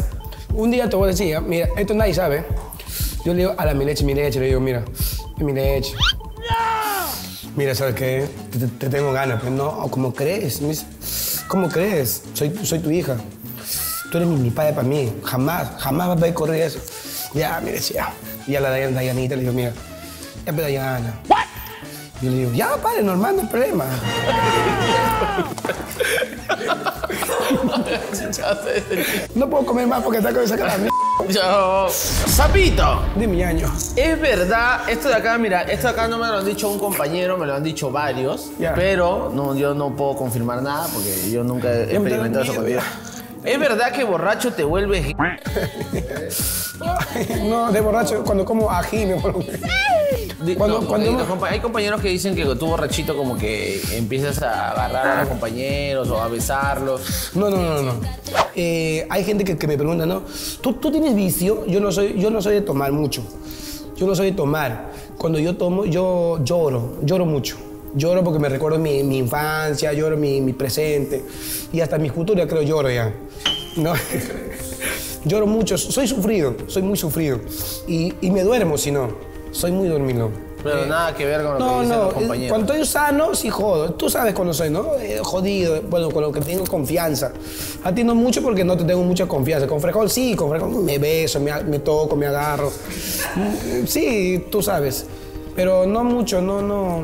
Un día te voy a decir, mira, esto nadie sabe. Yo le digo a la Milechi, le digo, mira, Milechi. mira, ¿sabes qué? Te tengo ganas. Pues no, ¿cómo crees? Me dice, ¿cómo crees? Soy tu hija. Tú eres mi padre para mí. Jamás vas a poder correr eso. Ya, me decía. Y a la Dayanita le digo, mira, ya, pero Dayana. Y yo le digo, ya, padre, normal, no hay problema. No puedo comer más porque está con esa cara de mierda. Sapito. Dime, ñaño. Es verdad, esto de acá, mira, esto de acá no me lo han dicho un compañero, me lo han dicho varios. Yeah. Pero no, yo no puedo confirmar nada porque yo nunca he experimentado eso con vida. ¿Es verdad que borracho te vuelves? No, de borracho, cuando como ají me vuelvo. Hay compañeros que dicen que tú borrachito como que empiezas a agarrar a los compañeros o a besarlos. No. Hay gente que me pregunta, ¿no? ¿Tú tienes vicio? Yo no soy de tomar mucho. Yo no soy de tomar. Cuando yo tomo, yo lloro mucho. Lloro porque me recuerdo mi infancia, lloro mi presente y hasta mi futuro, creo, lloro ya. ¿No? Lloro mucho, soy muy sufrido y me duermo si no, soy muy dormilón. Pero nada que ver con lo que dicen los compañeros. Cuando estoy sano, sí jodo. Tú sabes cuando soy, ¿no? Jodido, bueno, con lo que tengo confianza. A ti no mucho porque no te tengo mucha confianza. Con Frijol sí, con Frijol me beso, me toco, me agarro. Sí, tú sabes. Pero no mucho, no.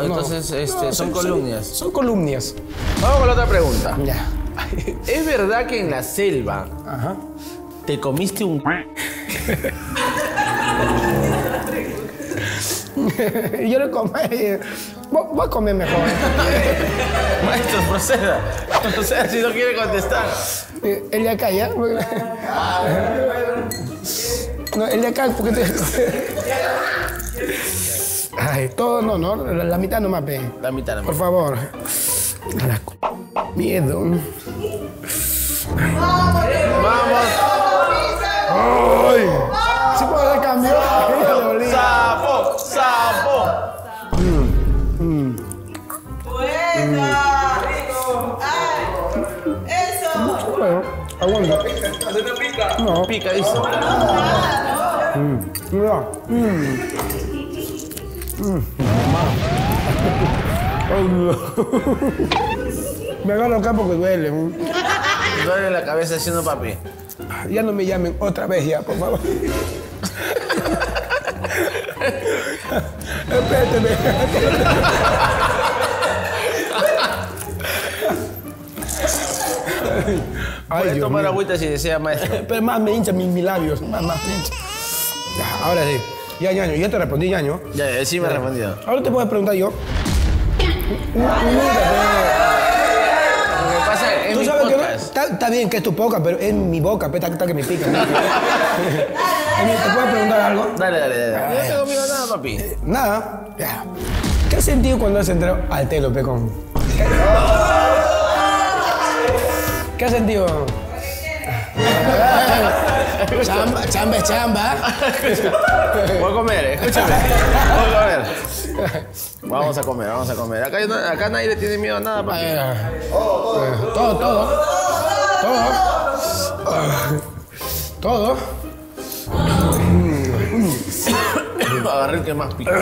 Entonces, son columnas. Son columnas. Vamos con la otra pregunta. Ya. ¿Es verdad que en la selva te comiste un... Yo lo comí. Voy a comer mejor. Maestro, proceda. Proceda si no quiere contestar. El de acá, ¿ya? No, el de acá, porque te... Ay, todo no, la mitad no me apega. La mitad no me apega. Por favor. Miedo. ¡Vamos! ¡Ay! ¡Sí puedo recambiar! ¡Sapo! ¡Sapo! ¡Buena! ¡Rico! ¡Ay! ¡Eso! Bueno, aguanta. ¿No pica? No. Pica, dice. Me agarro acá porque duele. Duele la cabeza haciendo papi. Ya no me llamen otra vez ya, por favor. Espéteme. Puedes tomar agüita si desea, maestro. Pero más me hincha mis labios, más me hincha. Ahora sí. Ya, ñaño, ya te respondí, ñaño. Ya, sí me he respondido. Ahora te puedo preguntar yo. Lo que pasa es que. ¿Tú sabes que está bien que es tu boca, pero es mi boca, peta que me pica? ¿Te puedo preguntar algo? Dale. No tengo miedo a nada, papi. Nada. Ya. ¿Qué has sentido cuando has entrado al telo, pecón? ¿Qué has sentido? Chamba. Voy a comer, escúchame. Vamos a comer. Acá nadie le tiene miedo a nada, papi. Todo. Agarré el que más pica.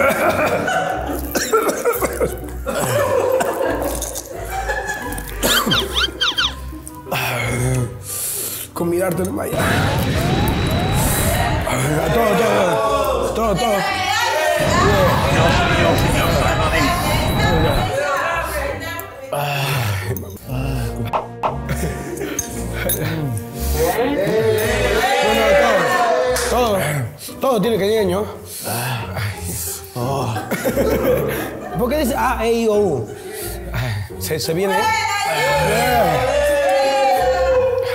Con mirarte no vaya. Todo. Todo tiene que ir, ¿no? ¿Por qué dice A, E, I, O, U? Se viene.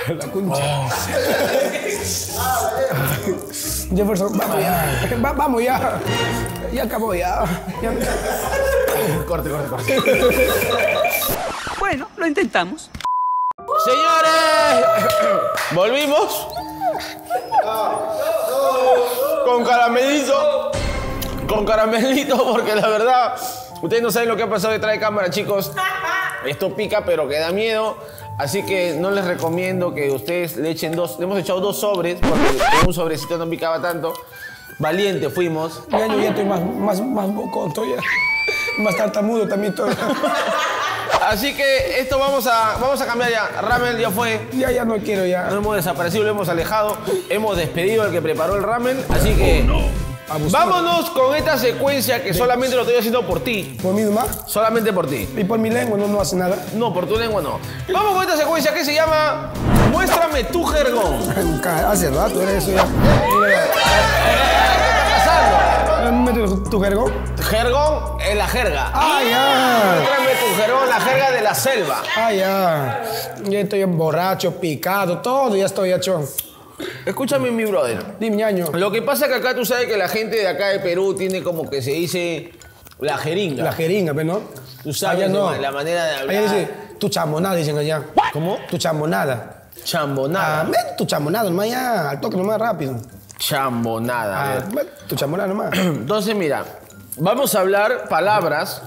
La concha. Jefferson, vamos ya. Ya acabó ya. Corte. Bueno, lo intentamos. Señores, volvimos. Con caramelito, porque la verdad, ustedes no saben lo que ha pasado detrás de cámara, chicos. Esto pica, pero que da miedo. Así que no les recomiendo que ustedes le echen dos. Le hemos echado dos sobres, porque un sobrecito no picaba tanto. Valiente fuimos. Ya yo estoy más bocón, ya. Más tartamudo también todo. Así que esto vamos a cambiar ya. Ramen ya fue. Ya no quiero ya. Nos hemos desaparecido, lo hemos alejado. Hemos despedido al que preparó el ramen. Así que... Oh, no. Abusado. Vámonos con esta secuencia que solamente lo estoy haciendo por ti. ¿Por mí nomás? Solamente por ti. ¿Y por mi lengua no hace nada? No, por tu lengua no. Vamos con esta secuencia que se llama Muéstrame tu jergón. Hace rato era eso ya. ¿Qué está pasando? ¿Tu jergón? Jergón es la jerga. ¡Ah, ya! Muéstrame tu jergón, la jerga de la selva. ¡Ah, ya! Yo estoy borracho, picado, todo ya estoy hecho. Escúchame, mi brother. Dime, ñaño. Lo que pasa es que acá tú sabes que la gente de acá de Perú tiene como que se dice la jeringa. La jeringa, pero no. Tú sabes no. La manera de hablar. Allá dice, tu chamonada, dicen allá. ¿Cómo? Tu chamonada. Chambonada. Ah, tu chamonada nomás ya, al toque nomás rápido. Chambonada. Ah, tu chamonada nomás. Entonces, mira, vamos a hablar palabras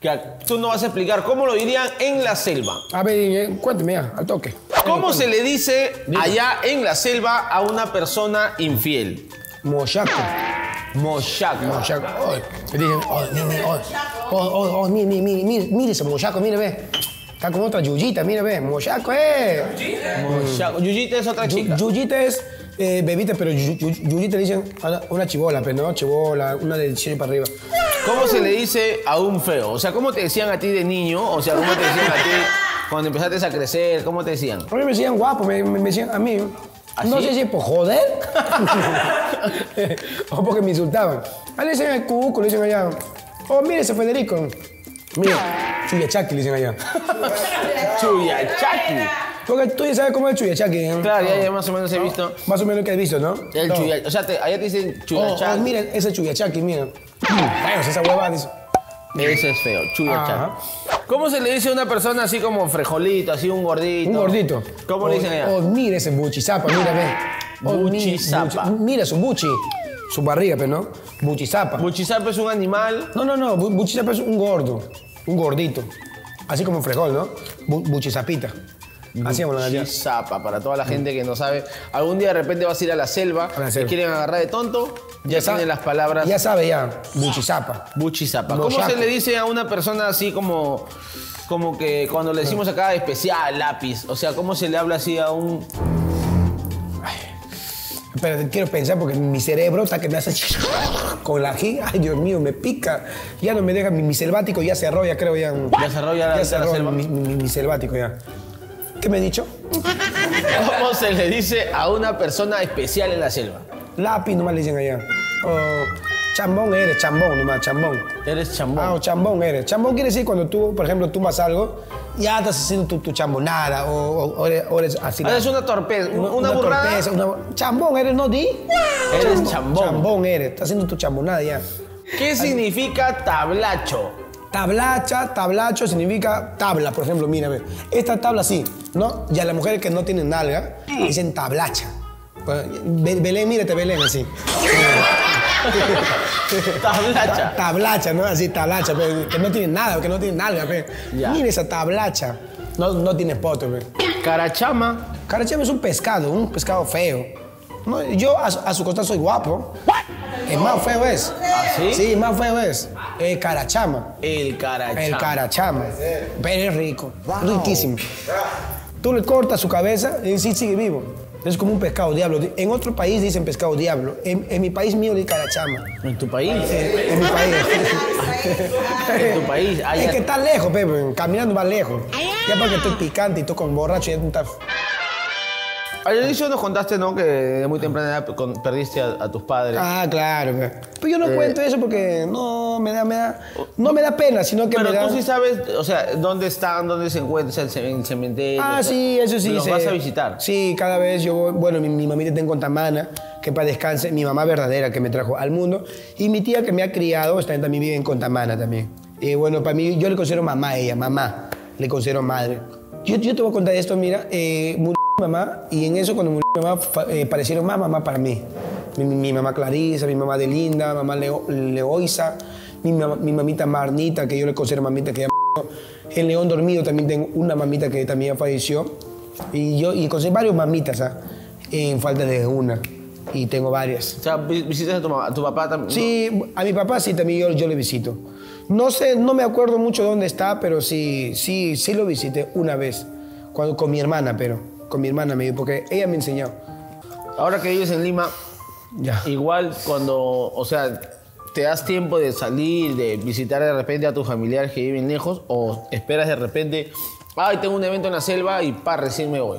que tú no vas a explicar cómo lo dirían en la selva. A ver, cuénteme ya, al toque. ¿Cómo se le dice allá en la selva a una persona infiel? Mochaco. Mochaco. Mochaco. Oh, mire ese mochaco, mire, ve. Está con otra yuyita, mire, ve. Mochaco, Mochaco. Yuyita es otra chica. Yuyita es bebita, pero yuyita le dicen una chibola, pero no chibola, una de chile para arriba. ¿Cómo se le dice a un feo? O sea, ¿cómo te decían a ti de niño? O sea, ¿cómo te decían a ti? Cuando empezaste a crecer, ¿cómo te decían? A mí me decían guapo, me decían a mí. ¿Así? No sé si por joder o porque me insultaban. Ahí le dicen al cuco, le dicen allá. Oh, mire ese Federico. Mire, chuyachaki le dicen allá. Chuyachaki. Porque tú ya sabes cómo es el chuyachaki, ¿eh? Claro, ya más o menos he visto. Más o menos que has visto, ¿no? El chuyachaki. O sea, allá te dicen chuyachaki. Oh, miren ese chuyachaki, miren. Bueno, esa huevada dice. Ese es feo, chuyachaki. ¿Cómo se le dice a una persona así como frejolito, así un gordito? Un gordito. ¿Cómo le dicen allá? Oh, mire ese buchizapa, mírame. Oh, buchizapa. Mira su buchi, su barriga, pero no. Buchizapa. ¿Buchizapa es un animal? No. Buchizapa es un gordo, un gordito. Así como frejol, ¿no? Buchizapita. Así es, buchizapa, para toda la gente que no sabe. Algún día de repente vas a ir a la selva y quieren agarrar de tonto. Ya tienen las palabras. Ya sabe ya, buchizapa. Buchizapa. ¿Cómo se le dice a una persona así como que cuando le decimos acá especial, lápiz? O sea, ¿cómo se le habla así a un...? Pero quiero pensar porque mi cerebro está que me hace... Con la G, ay Dios mío, me pica. Ya no me deja, mi selvático ya se arrolla, creo ya. Ya se arrolla la selva. Mi selvático ya. ¿Qué me he dicho? ¿Cómo se le dice a una persona especial en la selva? Lápiz nomás le dicen allá. Oh, chambón eres, chambón nomás, chambón. Eres chambón. Ah, chambón eres. Chambón quiere decir cuando tú, por ejemplo, tumbas algo, ya estás haciendo tu chambonada o eres así. Eres una torpeza, una burrada. Torpeza, chambón eres, ¿no, Di? Eres chambón. Chambón eres, estás haciendo tu chambonada ya. ¿Qué significa tablacho? Tablacho significa tabla, por ejemplo, mírame. Esta tabla sí, ¿no? Y a las mujeres que no tienen nalga, dicen tablacha. Belén, mírate, Belén, así. Tablacha. Tablacha, ¿no? Así, tablacha, pero que no tiene nada, que no tiene nalga, pero. Mira esa tablacha. No tiene poto, pero. Carachama. Carachama es un pescado feo. No, yo a su costado soy guapo. Es más feo es. ¿Ah, sí? Sí, más feo es. El carachama. El carachama. El carachama. Pero es rico. Wow. Riquísimo. Tú le cortas su cabeza y sí sigue vivo. Es como un pescado diablo. En otro país dicen pescado diablo. En mi país mío le carachama. ¿En tu país? En mi país. En tu país. Allá. Es que está lejos, Pepe. Caminando más lejos. Ya porque estoy picante y estoy con borracho y ya estás... Al inicio nos contaste, ¿no? Que de muy temprana edad perdiste a tus padres. Ah, claro. Pero yo no cuento eso porque no me da pena, sino que pero me da... Pero tú sí sabes, o sea, dónde están, dónde se encuentran, el cementerio. Ah, sí, eso sí. Los vas a visitar. Sí, cada vez yo voy... Bueno, mi mamita está en Contamana, que para descanse. Mi mamá verdadera que me trajo al mundo. Y mi tía que me ha criado también vive en Contamana también. Y bueno, para mí, yo le considero mamá a ella, mamá. Le considero madre. Yo te voy a contar esto, mira. Mamá, y en eso cuando murió mi mamá parecieron más mamá para mí. Mi mamá Clarisa, mi mamá Delinda, mamá Leoisa, mi mamita Marnita, que yo le considero mamita que ya murió. En León Dormido también tengo una mamita que también falleció. Y yo considero varios mamitas, ¿sabes? En falta de una. Y tengo varias. O sea, ¿visitas a tu papá también? Sí, a mi papá sí, también yo le visito. No sé, no me acuerdo mucho dónde está, pero sí lo visité una vez. Cuando, con mi hermana, pero. Con mi hermana me dio, porque ella me enseñó. Ahora que vives en Lima, ya. Igual cuando, o sea, ¿te das tiempo de salir, de visitar de repente a tus familiares que viven lejos? ¿O esperas de repente, ay, tengo un evento en la selva y pa, recién me voy?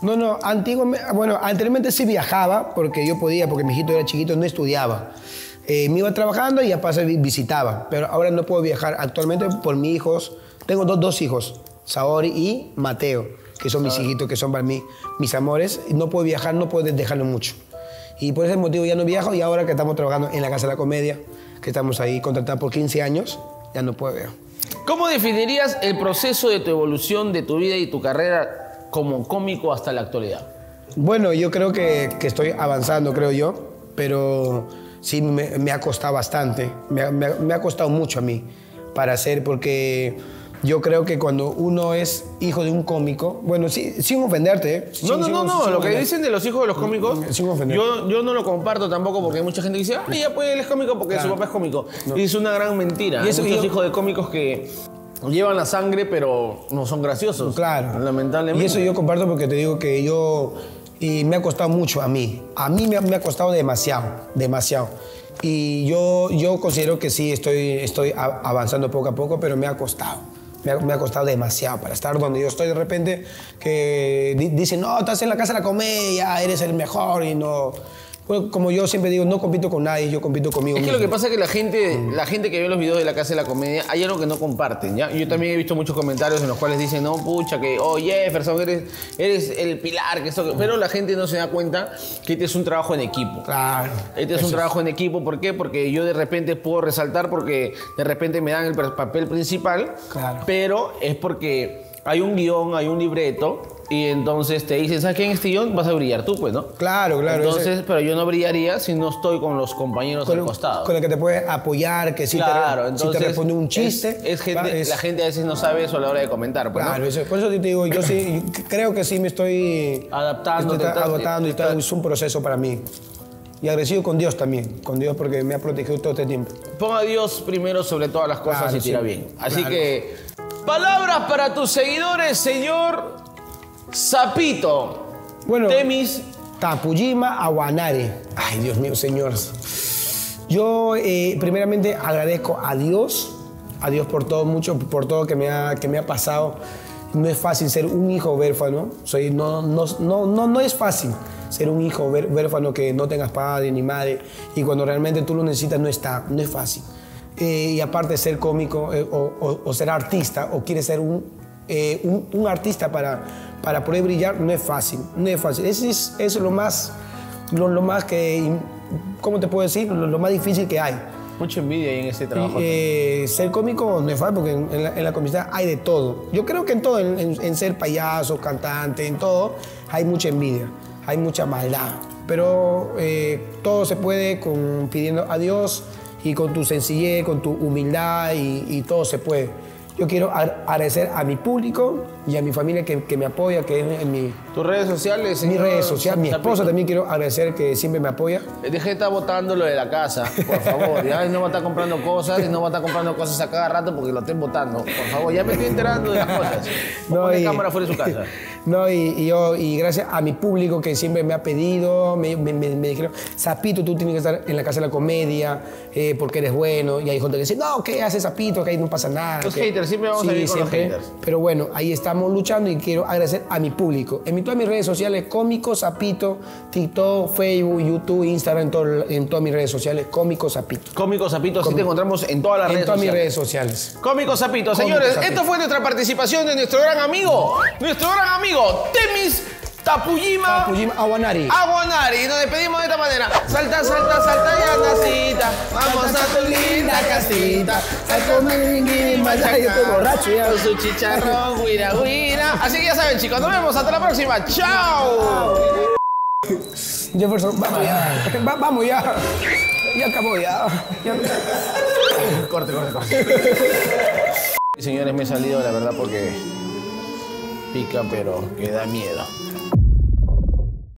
No, anteriormente sí viajaba, porque yo podía, porque mi hijito era chiquito, no estudiaba. Me iba trabajando y a paso visitaba, pero ahora no puedo viajar. Actualmente por mis hijos, tengo dos hijos, Saori y Mateo, que son mis hijitos, que son para mí mis amores. No puedo viajar, no puedo dejarlo mucho. Y por ese motivo ya no viajo, y ahora que estamos trabajando en la Casa de la Comedia, que estamos ahí contratados por 15 años, ya no puedo viajar. ¿Cómo definirías el proceso de tu evolución, de tu vida y tu carrera como cómico hasta la actualidad? Bueno, yo creo que estoy avanzando, creo yo, pero sí me ha costado bastante, me ha costado mucho a mí para hacer, porque yo creo que cuando uno es hijo de un cómico, bueno, sí, sin ofenderte, sin lo que dicen de los hijos de los cómicos, sin ofender. Yo no lo comparto tampoco, porque hay mucha gente que dice, ay, ya pues él es cómico porque su papá es cómico. No. Y es una gran mentira. Y esos hijos de cómicos que llevan la sangre, pero no son graciosos. Claro. Lamentablemente. Y eso yo comparto, porque te digo que me ha costado mucho a mí. A mí me ha costado demasiado. Y yo considero que sí, estoy avanzando poco a poco, pero me ha costado. Me ha costado demasiado para estar donde yo estoy. De repente que dicen, no, estás en la Casa de la Comedia, eres el mejor y no... Bueno, como yo siempre digo, no compito con nadie, yo compito conmigo mismo. Es que lo que pasa es que la gente que ve los videos de la Casa de la Comedia, hay algo que no comparten, ¿ya? Yo también he visto muchos comentarios en los cuales dicen, no, pucha, que, oh, Jefferson, eres el pilar, que esto... Pero la gente no se da cuenta que este es un trabajo en equipo. Claro. Este es un trabajo en equipo, ¿por qué? Porque yo de repente puedo resaltar, porque de repente me dan el papel principal, claro, pero es porque hay un guión, hay un libreto. Y entonces te dicen, ¿sabes qué? En este guión vas a brillar tú, pues, ¿no? Claro. Entonces, pero yo no brillaría si no estoy con los compañeros al costado. Con el que te puede apoyar, que si, claro, entonces, si te responde un chiste. La gente a veces no sabe eso a la hora de comentar, pues, claro, ¿no? Por eso te digo, yo sí creo que sí me estoy adaptando. Estoy adaptando y es un proceso para mí. Y agradecido con Dios también, con Dios, porque me ha protegido todo este tiempo. Ponga a Dios primero sobre todas las cosas, claro, y tira bien. Así que, palabras para tus seguidores, señor... Zapito, bueno, Temis, Tapuyima, Aguanare. Ay, Dios mío, señores. Yo primeramente agradezco a Dios por todo, mucho, por todo que me ha pasado. No es fácil ser un hijo huérfano, no es fácil ser un hijo huérfano que no tengas padre ni madre, y cuando realmente tú lo necesitas no está, no es fácil. Y aparte de ser cómico o ser artista, o quieres ser un artista para poder brillar, no es fácil, no es fácil. Eso es lo más que, ¿cómo te puedo decir? Lo más difícil que hay. Mucha envidia hay en ese trabajo. Ser cómico no es fácil, porque en la comicidad hay de todo. Yo creo que en todo, en ser payaso, cantante, en todo, hay mucha envidia, hay mucha maldad. Pero todo se puede pidiendo a Dios y con tu sencillez, con tu humildad, y todo se puede. Yo quiero agradecer a mi público y a mi familia que me apoya, que es mi... ¿Tus redes sociales? Mis redes sociales. Mi esposa también quiero agradecer, que siempre me apoya. Dejé de estar botando lo de la casa, por favor. Ya no va a estar comprando cosas, y no va a estar comprando cosas a cada rato porque lo estén botando. Por favor, ya me estoy enterando de las cosas. No hay cámara fuera de su casa. No, y gracias a mi público que siempre me ha pedido, me dijeron, Zapito, tú tienes que estar en la Casa de la Comedia porque eres bueno. Y hay gente que dice, no, ¿qué hace Zapito? Que ahí no pasa nada. Los haters, siempre vamos a vivir con los haters. Pero bueno, ahí estamos luchando, y quiero agradecer a mi público. En todas mis redes sociales, Cómico Zapito, TikTok, Facebook, YouTube, Instagram, en todas mis redes sociales, Cómico Zapito. Cómico Zapito, así te encontramos en todas las redes sociales. En todas mis redes sociales. Cómico Zapito, señores, esto fue nuestra participación de nuestro gran amigo. Temis, Tapuyima, Aguanari. Nos despedimos de esta manera. Salta, salta, salta ya casita. Vamos a tu linda casita. Salta merengue, machaca, borracho ya con su chicharrón, guira. Así que ya saben, chicos, nos vemos hasta la próxima. ¡Chao! Jefferson, vamos ya. Ya acabó ya. Corte. Señores, me he salido, la verdad, porque... pica, pero que da miedo.